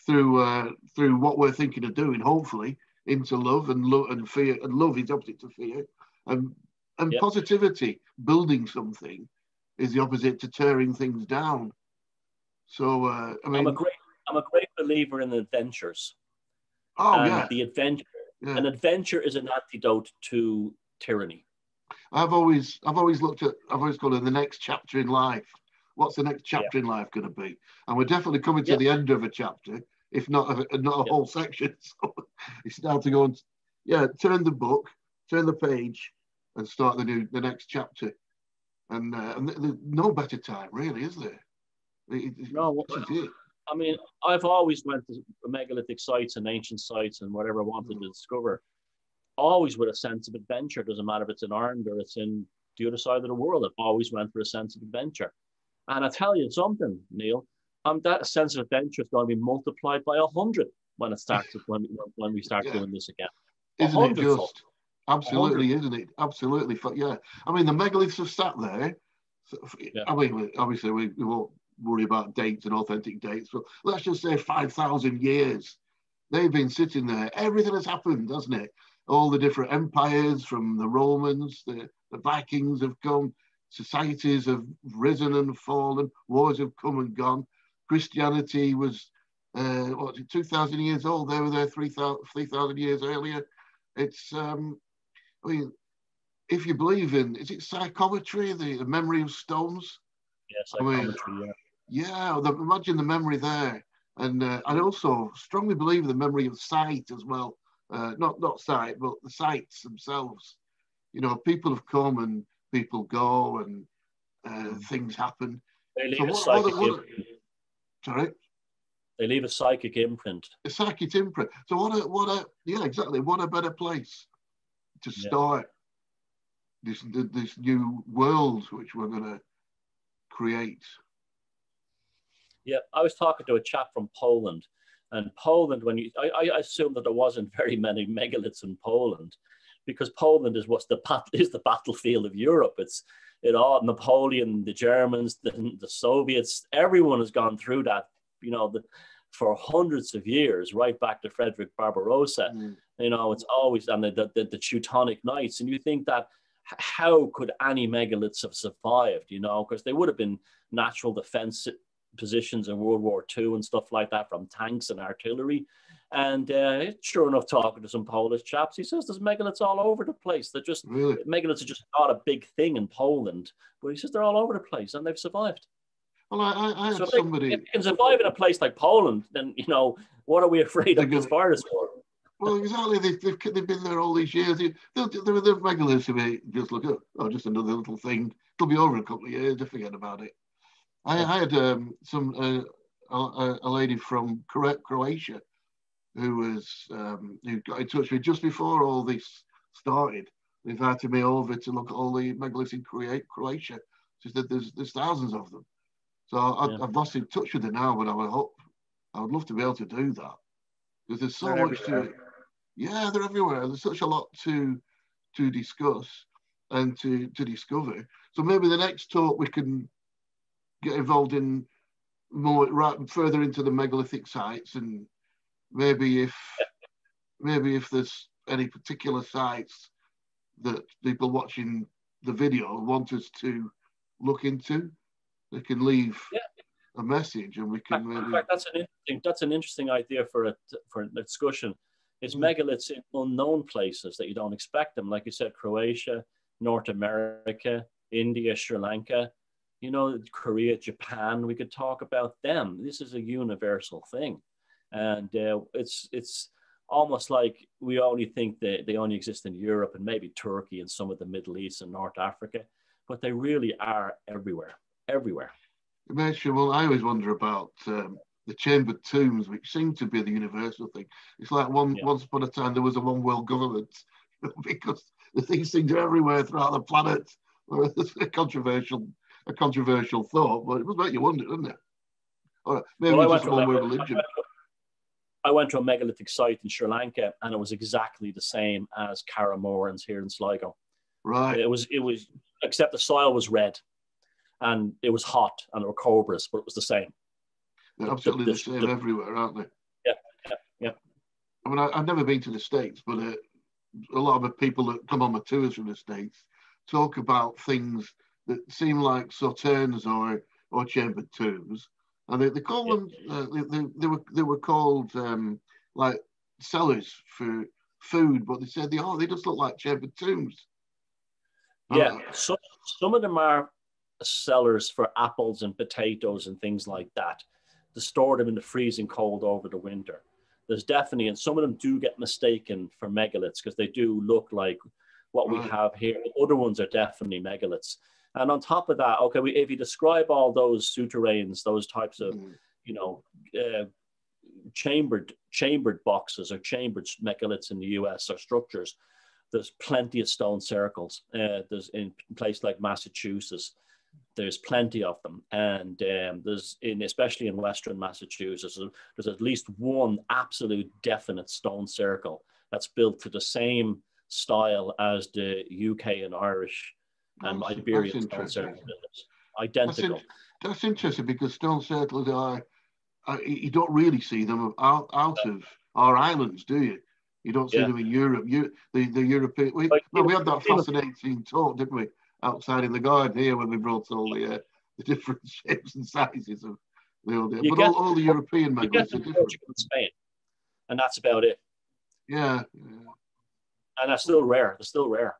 through uh, through what we're thinking of doing, hopefully, into love, and love and fear, and love is opposite to fear, and and yep. positivity, building something, is the opposite to tearing things down. So uh, I mean, I'm a great I'm a great believer in adventures. Oh um, yeah, the adventure. Yeah. An adventure is an antidote to tyranny. I've always I've always looked at I've always called it the next chapter in life. What's the next chapter yeah. in life going to be? And we're definitely coming to yeah. the end of a chapter, if not a, not a yeah. whole section. So it's now to go and yeah, turn the book, turn the page, and start the new the next chapter. And, uh, and there's no better time, really, is there? It, it, no, well, it. I mean, I've always went to megalithic sites and ancient sites and whatever I wanted mm. to discover, always with a sense of adventure. Doesn't matter if it's in Ireland or it's in the other side of the world. I've always went for a sense of adventure. And I tell you something, Neil, um, that sense of adventure is going to be multiplied by a hundred when it starts when we, when we start yeah. doing this again. Isn't it just? Absolutely, isn't it? Absolutely, yeah. I mean, the megaliths have sat there. So, yeah. I mean, obviously, we, we won't worry about dates and authentic dates, but let's just say five thousand years. They've been sitting there. Everything has happened, hasn't it? All the different empires, from the Romans, the, the Vikings have come. Societies have risen and fallen, wars have come and gone. Christianity was, uh, what, two thousand years old? They were there three thousand years earlier. It's, um, I mean, if you believe in, is it psychometry, the, the memory of stones? Yeah, psychometry, I mean, yeah. Yeah, the, imagine the memory there. And uh, I also strongly believe in the memory of sight as well. Uh, not, not sight, but the sights themselves. You know, people have come and people go and uh, things happen. They leave so what, a psychic what, what, imprint. Sorry? They leave a psychic imprint. A psychic imprint. So what a, what a, yeah, exactly. What a better place to start yeah. this, this new world which we're going to create. Yeah, I was talking to a chap from Poland. And Poland, when you, I, I assume that there wasn't very many megaliths in Poland, because Poland is what's the is the battlefield of Europe. It's it all Napoleon, the Germans, the, the Soviets. Everyone has gone through that, you know, the, for hundreds of years, right back to Frederick Barbarossa. Mm. You know, it's always and the, the the Teutonic Knights. And you think that how could any megaliths have survived? You know, because they would have been natural defense positions in World War Two and stuff like that from tanks and artillery. And uh, sure enough, talking to some Polish chaps, he says there's megaliths all over the place. They're just, really? Megaliths are just not a big thing in Poland, but he says they're all over the place and they've survived. Well, I, I had so somebody... If they can survive in a place like Poland, then, you know, what are we afraid of this virus for? Well, exactly. They've, they've, they've been there all these years. There were the megaliths who may just look up, oh, just another little thing. It'll be over in a couple of years. Just forget about it. I, I had um, some uh, a, a lady from Croatia who was um, who got in touch with me just before all this started. They invited me over to look at all the megaliths in Croatia. She said there's there's thousands of them. So I, yeah. I've lost in touch with her now, but I would hope I would love to be able to do that because there's so they're much everywhere. To it. Yeah, they're everywhere. There's such a lot to to discuss and to to discover. So maybe the next talk we can get involved in more right further into the megalithic sites, and maybe if maybe if there's any particular sites that people watching the video want us to look into, they can leave yeah. a message, and we can maybe. In fact, that's an interesting that's an interesting idea for a for a discussion. It's mm-hmm. megaliths in unknown places that you don't expect them, like you said, Croatia, North America, India, Sri Lanka. You know, Korea, Japan, we could talk about them. This is a universal thing. And uh, it's it's almost like we only think that they only exist in Europe and maybe Turkey and some of the Middle East and North Africa, but they really are everywhere, everywhere. Well, I always wonder about um, the chambered tombs, which seem to be the universal thing. It's like one yeah. once upon a time, there was a one world government because these things are everywhere throughout the planet. a controversial, a controversial thought, but it must make you wonder, doesn't it? All right, maybe well, it's just one word religion. I went to a megalithic site in Sri Lanka, and it was exactly the same as Karamorans here in Sligo. Right. It was, it was, except the soil was red, and it was hot, and there were cobras, but it was the same. They're absolutely the, the, the same the, everywhere, aren't they? Yeah, yeah, yeah. I mean, I, I've never been to the States, but uh, a lot of the people that come on my tours from the States talk about things that seem like sauternes or or chambered tombs. And they, they call them, uh, they, they, they, were, they were called um, like cellars for food, but they said, they, oh, they just look like chambered tombs. Yeah, uh, so, some of them are cellars for apples and potatoes and things like that. They store them in the freezing cold over the winter. There's definitely, and some of them do get mistaken for megaliths because they do look like what we right. have here. Other ones are definitely megaliths. And on top of that, okay, we, if you describe all those souterrains, those types of, mm. you know, uh, chambered chambered boxes or chambered megaliths in the U S or structures, there's plenty of stone circles. Uh, there's in a place like Massachusetts, there's plenty of them, and um, there's in especially in Western Massachusetts, there's at least one absolute definite stone circle that's built to the same style as the U K and Irish. And that's, Iberian that's stone circles, identical. That's, in, that's interesting because stone circles are, are, you don't really see them out, out yeah. of our islands, do you? You don't see yeah. them in Europe. You, the, the European, we, like, no, we had that fascinating talk, didn't we, outside in the garden here when we brought all the, uh, the different shapes and sizes of the old. But all, all the European megaliths are different. Portugal and Spain, and that's about it. Yeah, yeah. And they're still rare. They're still rare.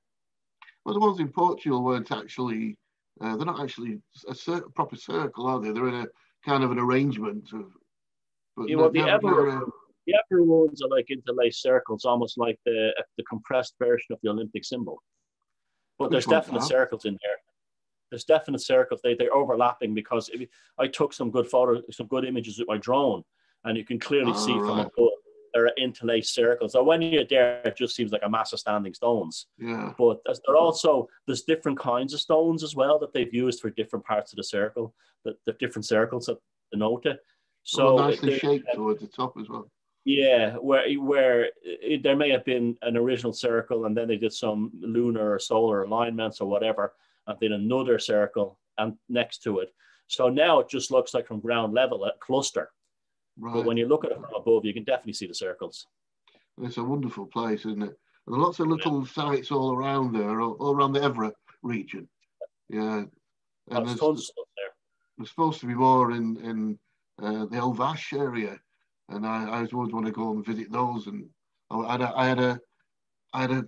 Well, the ones in Portugal weren't actually, uh, they're not actually a cir proper circle, are they? They're in a kind of an arrangement. Of, but yeah, well, the Avebury ones are like interlaced circles, almost like the, the compressed version of the Olympic symbol. But there's definite circles in there. There's definite circles. They, they're overlapping because if you, I took some good photo, some good images with my drone, and you can clearly oh, see right. from above. There are interlaced circles. So when you're there, it just seems like a mass of standing stones. Yeah. But there also there's different kinds of stones as well that they've used for different parts of the circle, the, the different circles at the nota. So well, nicely they, shaped uh, towards the top as well. Yeah, where where it, there may have been an original circle, and then they did some lunar or solar alignments or whatever, and then another circle and next to it. So now it just looks like from ground level a cluster. Right. But when you look at it from above, you can definitely see the circles. It's a wonderful place, isn't it? And lots of little yeah. sites all around there, all, all around the Evora region. Yeah, and there's, tons of there. There's supposed to be more in in uh, the Elvash area, and I, I always want to go and visit those. And I had a I had a, I had a,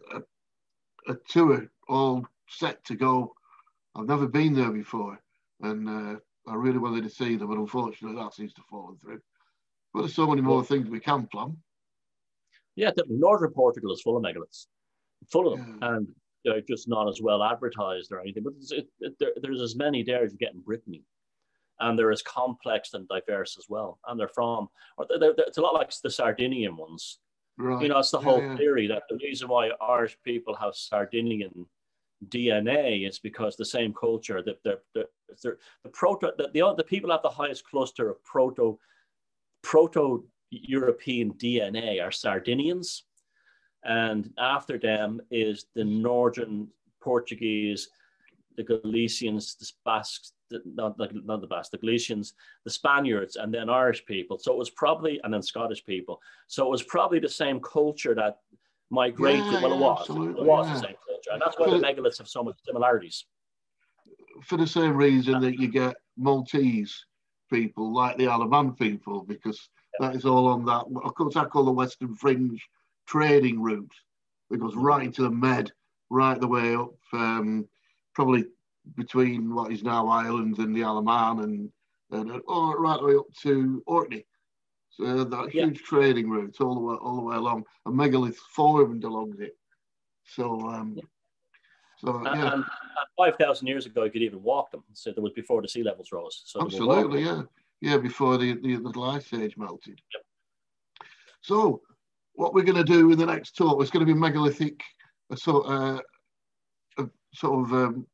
a, a tour all set to go. I've never been there before, and uh, I really wanted to see them, but unfortunately, that seems to have fallen through. But there's so many more things we can plan. Yeah, the northern Portugal is full of megaliths, full of them, yeah. and they're just not as well advertised or anything. But it, it, there, there's as many there as you get in Brittany, and they're as complex and diverse as well. And they're from, or they're, they're, it's a lot like the Sardinian ones. Right. You know, it's the whole yeah, yeah. theory that the reason why Irish people have Sardinian D N A is because the same culture that they're, they're, they're the proto that the the people have the highest cluster of proto. Proto-European D N A are Sardinians, and after them is the northern Portuguese, the Galicians, the Basques, the, not, not the Basques, the Galicians, the Spaniards, and then Irish people. So it was probably, and then Scottish people. So it was probably the same culture that migrated. Yeah, well, it was. Yeah, it was yeah. the same culture, and that's why for the megaliths have so much similarities. For the same reason that you get Maltese people like the Isle of Man people, because yeah. that is all on that. Of course, I call the Western Fringe trading route. It goes right into the Med, right the way up, um, probably between what is now Ireland and the Isle of Man, and, and or right the way up to Orkney. So that huge yeah. trading route all the way all the way along, and megaliths formed along it. So. Um, yeah. So, and, yeah. and, and five thousand years ago, you could even walk them. So that was before the sea levels rose. So absolutely, yeah. Yeah, before the, the little ice age melted. Yep. So what we're going to do in the next talk is going to be megalithic, uh, sort, uh, uh, sort of um,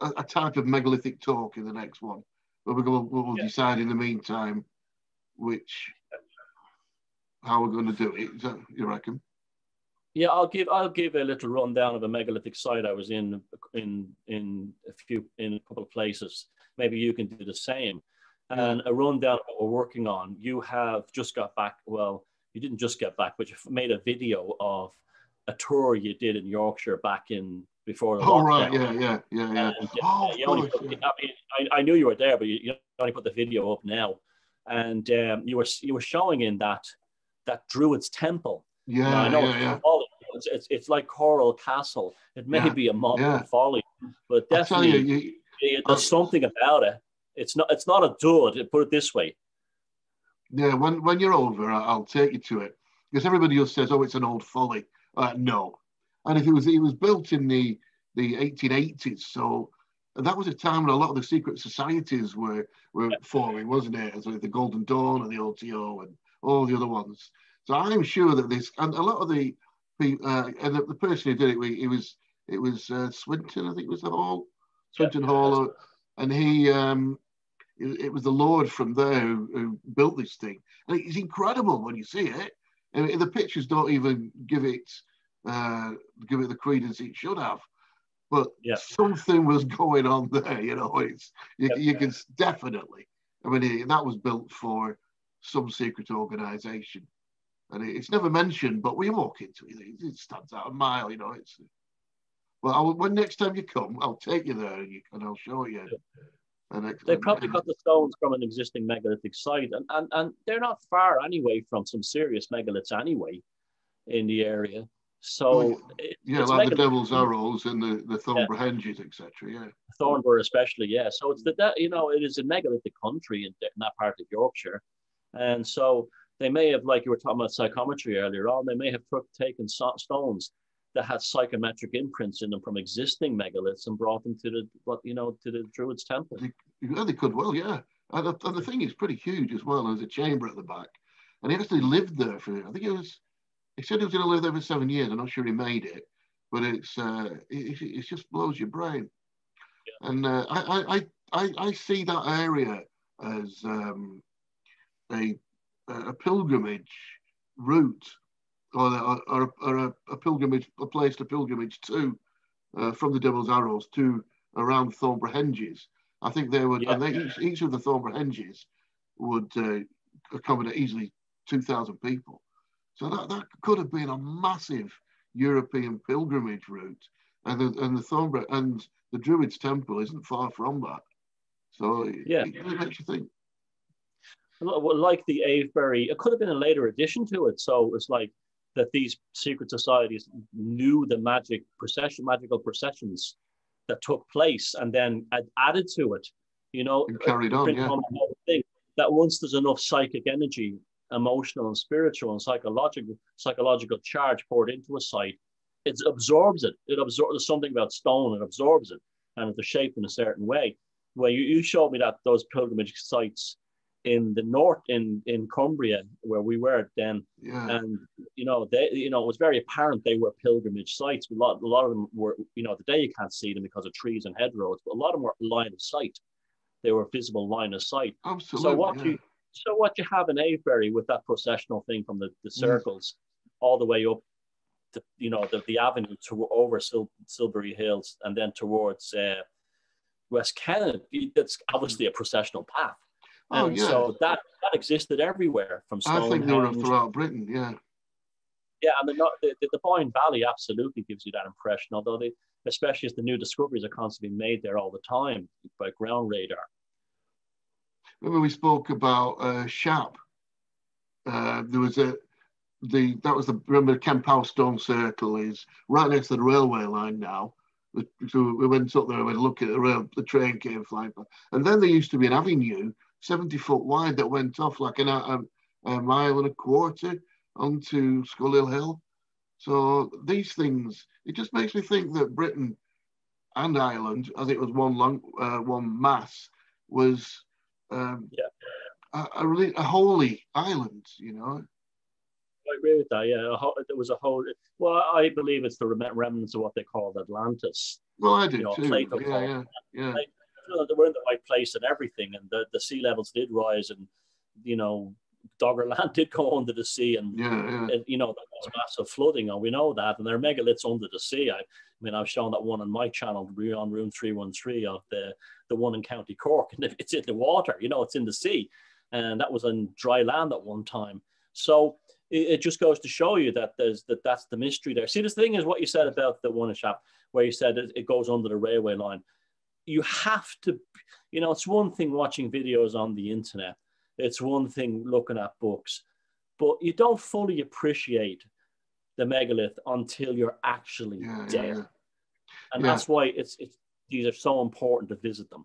a, a type of megalithic talk in the next one, but we're going, we'll, we'll yeah. decide in the meantime which how we're going to do it. Is that, you reckon? Yeah, I'll give I'll give a little rundown of a megalithic site I was in in in a few in a couple of places. Maybe you can do the same. And a rundown of what we're working on. You have just got back. Well, you didn't just get back, but you made a video of a tour you did in Yorkshire back in before. The oh lockdown. right, yeah, yeah, yeah, yeah. And, oh, you only put, I mean, I, I knew you were there, but you, you only put the video up now. And um, you were you were showing in that that Druid's Temple. Yeah, now, I know yeah, it's, yeah. It's, it's, it's like Coral Castle. It may yeah, be a modern yeah. folly, but definitely you, you, it, there's I, something about it. It's not it's not a dud, put it this way. Yeah, when, when you're over, I'll take you to it. Because everybody else says, oh, it's an old folly. Uh, no. And if it was, it was built in the, the eighteen eighties, so that was a time when a lot of the secret societies were, were forming, wasn't it? As with the Golden Dawn and the O T O and all the other ones. So I'm sure that this, and a lot of the, uh, and the, the person who did it, we, it was it was uh, Swinton, I think it was the hall, Swinton yeah, Hall, and he, um, it, it was the Lord from there who, who built this thing. And it's incredible when you see it. And the pictures don't even give it, uh, give it the credence it should have. But yeah. something was going on there, you know. It's you, yeah, you yeah. can definitely. I mean, it, that was built for some secret organisation. And it's never mentioned, but we walk into it. It stands out a mile, you know. It's well. I will, when next time you come, I'll take you there and, you, and I'll show you. And it, They've probably and, got the stones from an existing megalithic site, and, and and they're not far anyway from some serious megaliths anyway in the area. So well, it, yeah, it's like the Devil's Arrows and the the Thornborough Henges, yeah. et cetera. Yeah, Thornborough especially. Yeah. So it's that, that you know it is a megalithic country in, in that part of Yorkshire, and so. They may have, like you were talking about psychometry earlier on, they may have taken stones that had psychometric imprints in them from existing megaliths and brought them to the, what you know, to the Druid's Temple. They, yeah, they could well, yeah. And the, and the thing is pretty huge as well. There's a chamber at the back. And he actually lived there for, I think it was, he said he was going to live there for seven years. I'm not sure he made it, but it's, uh, it, it just blows your brain. Yeah. And uh, I, I, I, I see that area as um, a, a pilgrimage route, or, or, or a, a pilgrimage, a place to pilgrimage to, uh, from the Devil's Arrows to around Thornborough Henges. I think they would, yeah, and they, yeah. each, each of the Thornborough Henges would uh, accommodate easily two thousand people. So that, that could have been a massive European pilgrimage route. And the, and the Thornborough, and the Druid's Temple isn't far from that. So yeah. it, it really makes you think. Like the Avebury, it could have been a later addition to it. So it's like that these secret societies knew the magic procession, magical processions that took place, and then added to it. You know, and carried on. Yeah. on the whole thing. That once there's enough psychic energy, emotional and spiritual and psychological psychological charge poured into a site, it absorbs it. It absorbs. There's something about stone. It absorbs it, and it's shaped in a certain way. Well, you, you showed me that those pilgrimage sites. In the north, in in Cumbria, where we were then, yeah. and you know, they, you know, it was very apparent they were pilgrimage sites. A lot, a lot of them were, you know, today you can't see them because of trees and hedgerows, but a lot of them were line of sight. They were visible line of sight. Absolutely. So what yeah. you, so what you have in Avebury with that processional thing from the, the circles, mm. all the way up, to, you know, the, the avenue to over Sil Silbury Hills and then towards uh, West Kennet. That's obviously a processional path. Oh, and yeah. so that, that existed everywhere from Stonehenge. I think they were throughout Britain, yeah. Yeah, and the, the, the Boyne Valley absolutely gives you that impression, although they, especially as the new discoveries are constantly made there all the time by ground radar. Remember we spoke about uh, Shap. Uh, there was a, the, that was the, remember Kemp House Stone Circle is right next to the railway line now. So we went up there and we looked at the rail, the train came flying by. And then there used to be an avenue seventy foot wide that went off like an, a, a mile and a quarter onto Sligo Hill. So these things, it just makes me think that Britain and Ireland, as it was one long, uh, one mass, was um, yeah. a, a, really, a holy island, you know. I agree with that. Yeah, there was a whole. Well, I believe it's the remnants of what they called Atlantis. Well, I do you know, too. Plato yeah, yeah, yeah. They, you know, they were in the right place and everything, and the, the sea levels did rise, and you know, Dogger Land did go under the sea, and yeah, yeah. you know, there was massive flooding, and we know that. And there are megaliths under the sea. I, I mean, I've shown that one on my channel, on Room three one three, of the the one in County Cork, and it's in the water. You know, it's in the sea, and that was on dry land at one time. So it just goes to show you that there's that that's the mystery there. See, the thing is what you said about the one in Shap, where you said it, it goes under the railway line. You have to, you know, it's one thing watching videos on the internet. It's one thing looking at books, but you don't fully appreciate the megalith until you're actually yeah, there. Yeah. And yeah. that's why it's, it's, these are so important to visit them,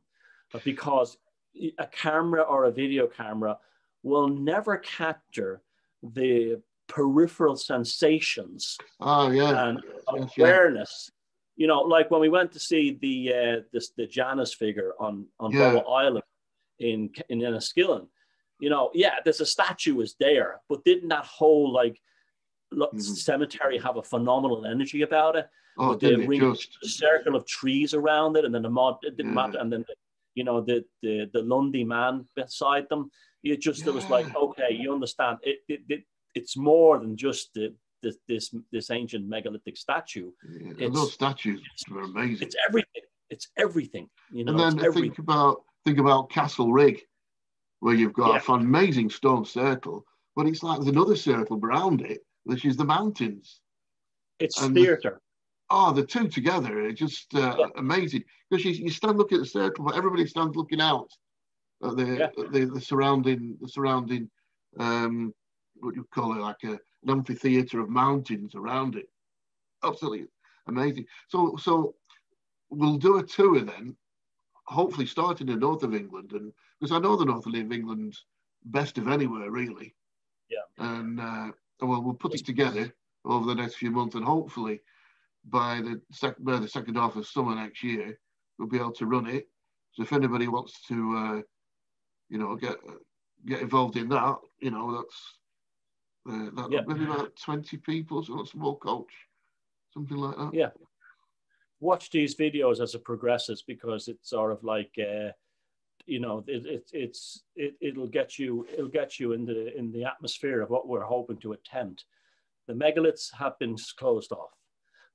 because a camera or a video camera will never capture the peripheral sensations oh, yeah. and yes, awareness. Yeah. You know, like when we went to see the uh, this, the Janus figure on on yeah. Boa Island in in Enniskillen. You know, yeah, there's a statue is there, but didn't that whole like mm-hmm. cemetery have a phenomenal energy about it? Oh, the ring, just... the circle of trees around it, and then the mod it didn't yeah. matter, and then the, you know the the the Lundy man beside them. You just, yeah. it was like, okay, you understand, it, it, it, it's more than just the, the, this this ancient megalithic statue. Yeah, it's, and those statues it's, were amazing. It's everything. It's everything. You know, and then it's think, about, think about Castle Rig, where you've got yeah. an amazing stone circle, but it's like there's another circle around it, which is the mountains. It's theatre. Oh, the two together are just uh, yeah. amazing. Because you, you stand looking at the circle, but everybody stands looking out. Uh, the, yeah. the the surrounding the surrounding um what do you call it, like a, an amphitheater of mountains around it. Absolutely amazing. So so we'll do a tour then, hopefully starting in the north of England, and because I know the north of England best of anywhere really. Yeah. And uh, well, we'll put it together over the next few months, and hopefully by the second by the second half of summer next year we'll be able to run it. So if anybody wants to. Uh, You know, get get involved in that. You know, that's uh, that yeah. maybe about twenty people, so that's a small coach, something like that. Yeah. Watch these videos as it progresses, because it's sort of like, uh, you know, it, it it's it it'll get you it'll get you in the in the atmosphere of what we're hoping to attempt. The megaliths have been closed off.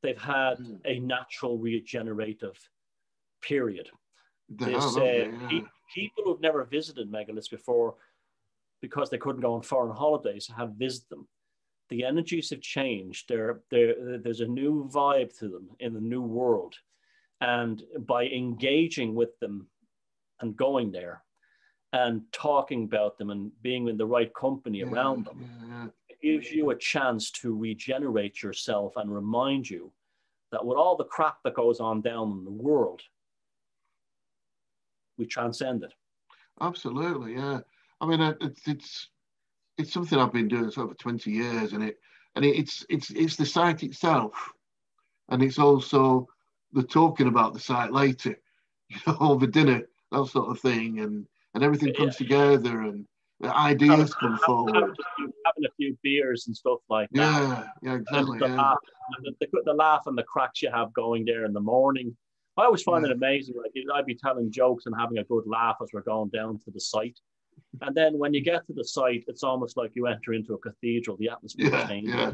They've had mm. a natural regenerative period. This, uh, yeah. People who've never visited megaliths before, because they couldn't go on foreign holidays, have visited them. The energies have changed. They're, they're, there's a new vibe to them in the new world. And by engaging with them and going there and talking about them and being in the right company yeah, around them, yeah. it gives you a chance to regenerate yourself and remind you that with all the crap that goes on down in the world, we transcend it. Absolutely, yeah. I mean, it's it's it's something I've been doing sort of for twenty years, and it and it's it's it's the site itself, and it's also the talking about the site later, you know, over dinner, that sort of thing, and and everything yeah, comes yeah. together, and the ideas having, come having, forward. Having a few beers and stuff like yeah, that. Yeah, yeah, exactly. And the, yeah. Laugh, and the, the, the laugh and the cracks you have going there in the morning. I always find yeah. it amazing. Like, I'd be telling jokes and having a good laugh as we're going down to the site. And then when you get to the site, it's almost like you enter into a cathedral. The atmosphere yeah, changes. Yeah,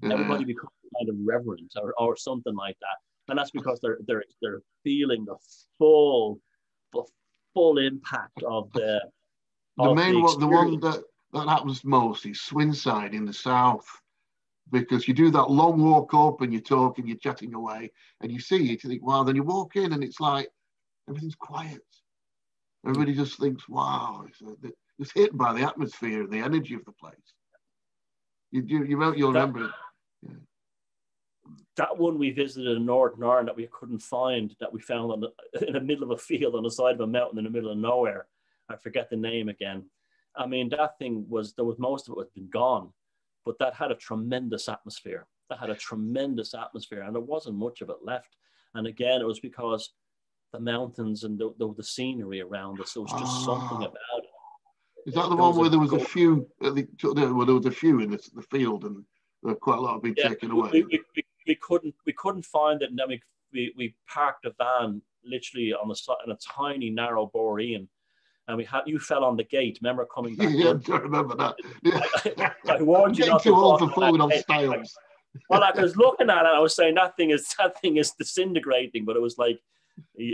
yeah, Everybody yeah. becomes kind of reverent or, or something like that. And that's because they're they're they're feeling the full the full impact of the of the main the one. The one that that happens most is Swinside in the south. Because you do that long walk up and you talk and you're chatting away and you see it, you think, wow. Then you walk in and it's like, everything's quiet. Everybody just thinks, wow. It's, a, it's hit by the atmosphere and the energy of the place. You, you, you, you'll that, remember it. Yeah. That one we visited in Northern Ireland that we couldn't find, that we found on the, in the middle of a field on the side of a mountain in the middle of nowhere. I forget the name again. I mean, that thing was, there was most of it had been gone. But that had a tremendous atmosphere. That had a tremendous atmosphere, and there wasn't much of it left. And again, it was because the mountains and the, the, the scenery around us. There was just ah, something about it. Is that the one where there was a few? Well, there was a few in the, the field, and there quite a lot have been yeah, taken away. We, we, we, we couldn't we couldn't find it, and then we we, we parked a van literally on the side in a tiny narrow boreen, and we had you fell on the gate. Remember coming back? Yeah, I remember that. Yeah. I, I warned you not to walk on that gate. Like, well, I was looking at it, and I was saying that thing is that thing is disintegrating, but it was like,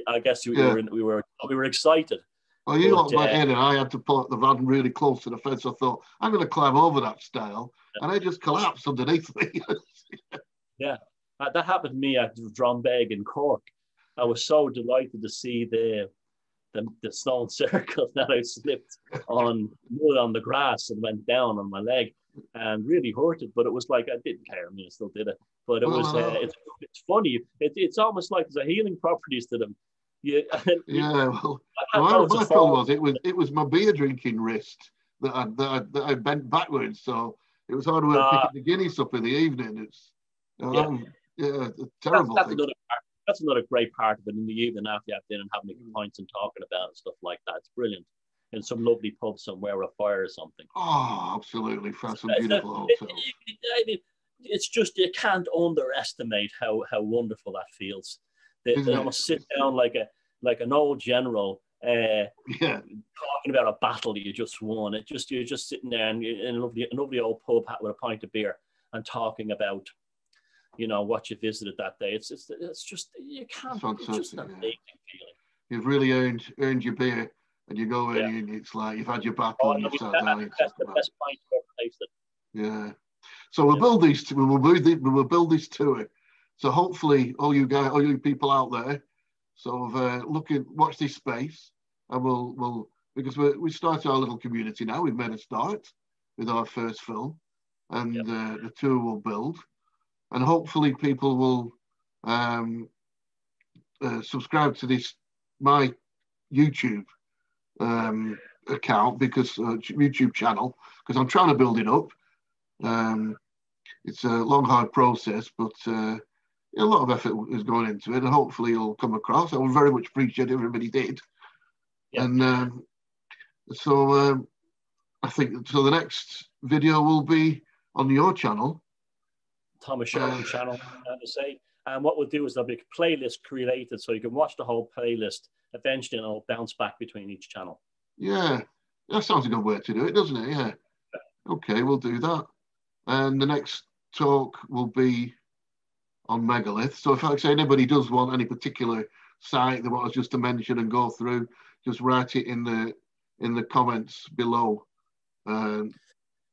I guess we, yeah. we were in, we were we were excited. Well, you looked back in and I had to pull up the van really close to the fence. I thought, I'm going to climb over that stile. And I just collapsed underneath me. Yeah, that happened to me at Drombeg in Cork. I was so delighted to see the the, the stone circle that I slipped on on the grass and went down on my leg and really hurted. But it was like, I didn't care. I mean, I still did it. But it well, was, uh, it's, it's funny. It, it's almost like there's a healing properties to them. Yeah, yeah. Well, well my problem was it was it was my beer drinking wrist that I that I, that I bent backwards, so it was hard work uh, picking the guineas up in the evening. It's um, yeah, yeah it's terrible. That's, that's another part, that's another great part of it in the evening after you have dinner and having a pints and talking about and stuff like that. It's brilliant in some lovely pub somewhere with a fire or something. Oh, absolutely, for some beautiful hotel. It, it, it, it's just you can't underestimate how how wonderful that feels. They, they almost sit down like a like an old general, uh, yeah. talking about a battle that you just won. It just you're just sitting there and in a lovely, a lovely old pub hat with a pint of beer and talking about, you know, what you visited that day. It's it's, it's just you can't. It's it's just an amazing feeling. You've really earned earned your beer, and you go in yeah. and it's like you've had your battle. Oh, and no, you sat that, down. That's the best pint I've ever tasted. Yeah. So we'll yeah. build these. We will build. We will build this tour. So hopefully all you guys, all you people out there, sort of uh, look and watch this space, and we'll we'll because we we started our little community now. We've made a start with our first film, and yep. uh, the tour will build, and hopefully people will um, uh, subscribe to this my YouTube um, account because uh, YouTube channel because I'm trying to build it up. Um, it's a long hard process, but. Uh, A lot of effort is going into it, and hopefully it'll come across. I would very much appreciate everybody did. Yeah. And um, so um, I think so. The next video will be on your channel, Thomas Sheridan uh, channel. To say, and what we'll do is there'll be a playlist created, so you can watch the whole playlist. Eventually, and it'll bounce back between each channel. Yeah, that sounds a good way to do it, doesn't it? Yeah. Okay, we'll do that. And the next talk will be on megalith. So if I say anybody does want any particular site they want us just to mention and go through, just write it in the in the comments below. Um,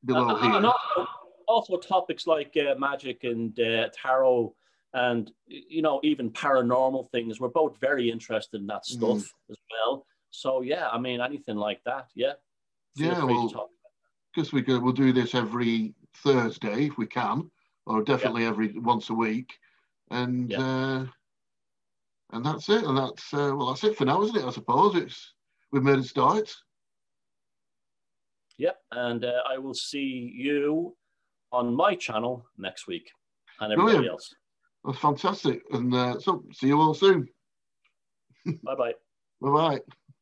below uh, here. And also, also topics like uh, magic and uh, tarot, and you know even paranormal things. We're both very interested in that stuff mm. as well. So yeah, I mean anything like that. Yeah. Yeah. Well, because we could, we'll do this every Thursday if we can. Or definitely yeah. every once a week, and yeah. uh, and that's it. And that's uh, well, that's it for now, isn't it? I suppose it's we've made a start. Yep, and uh, I will see you on my channel next week, and everybody Brilliant. else. That's fantastic, and uh, so see you all soon. Bye bye. Bye bye.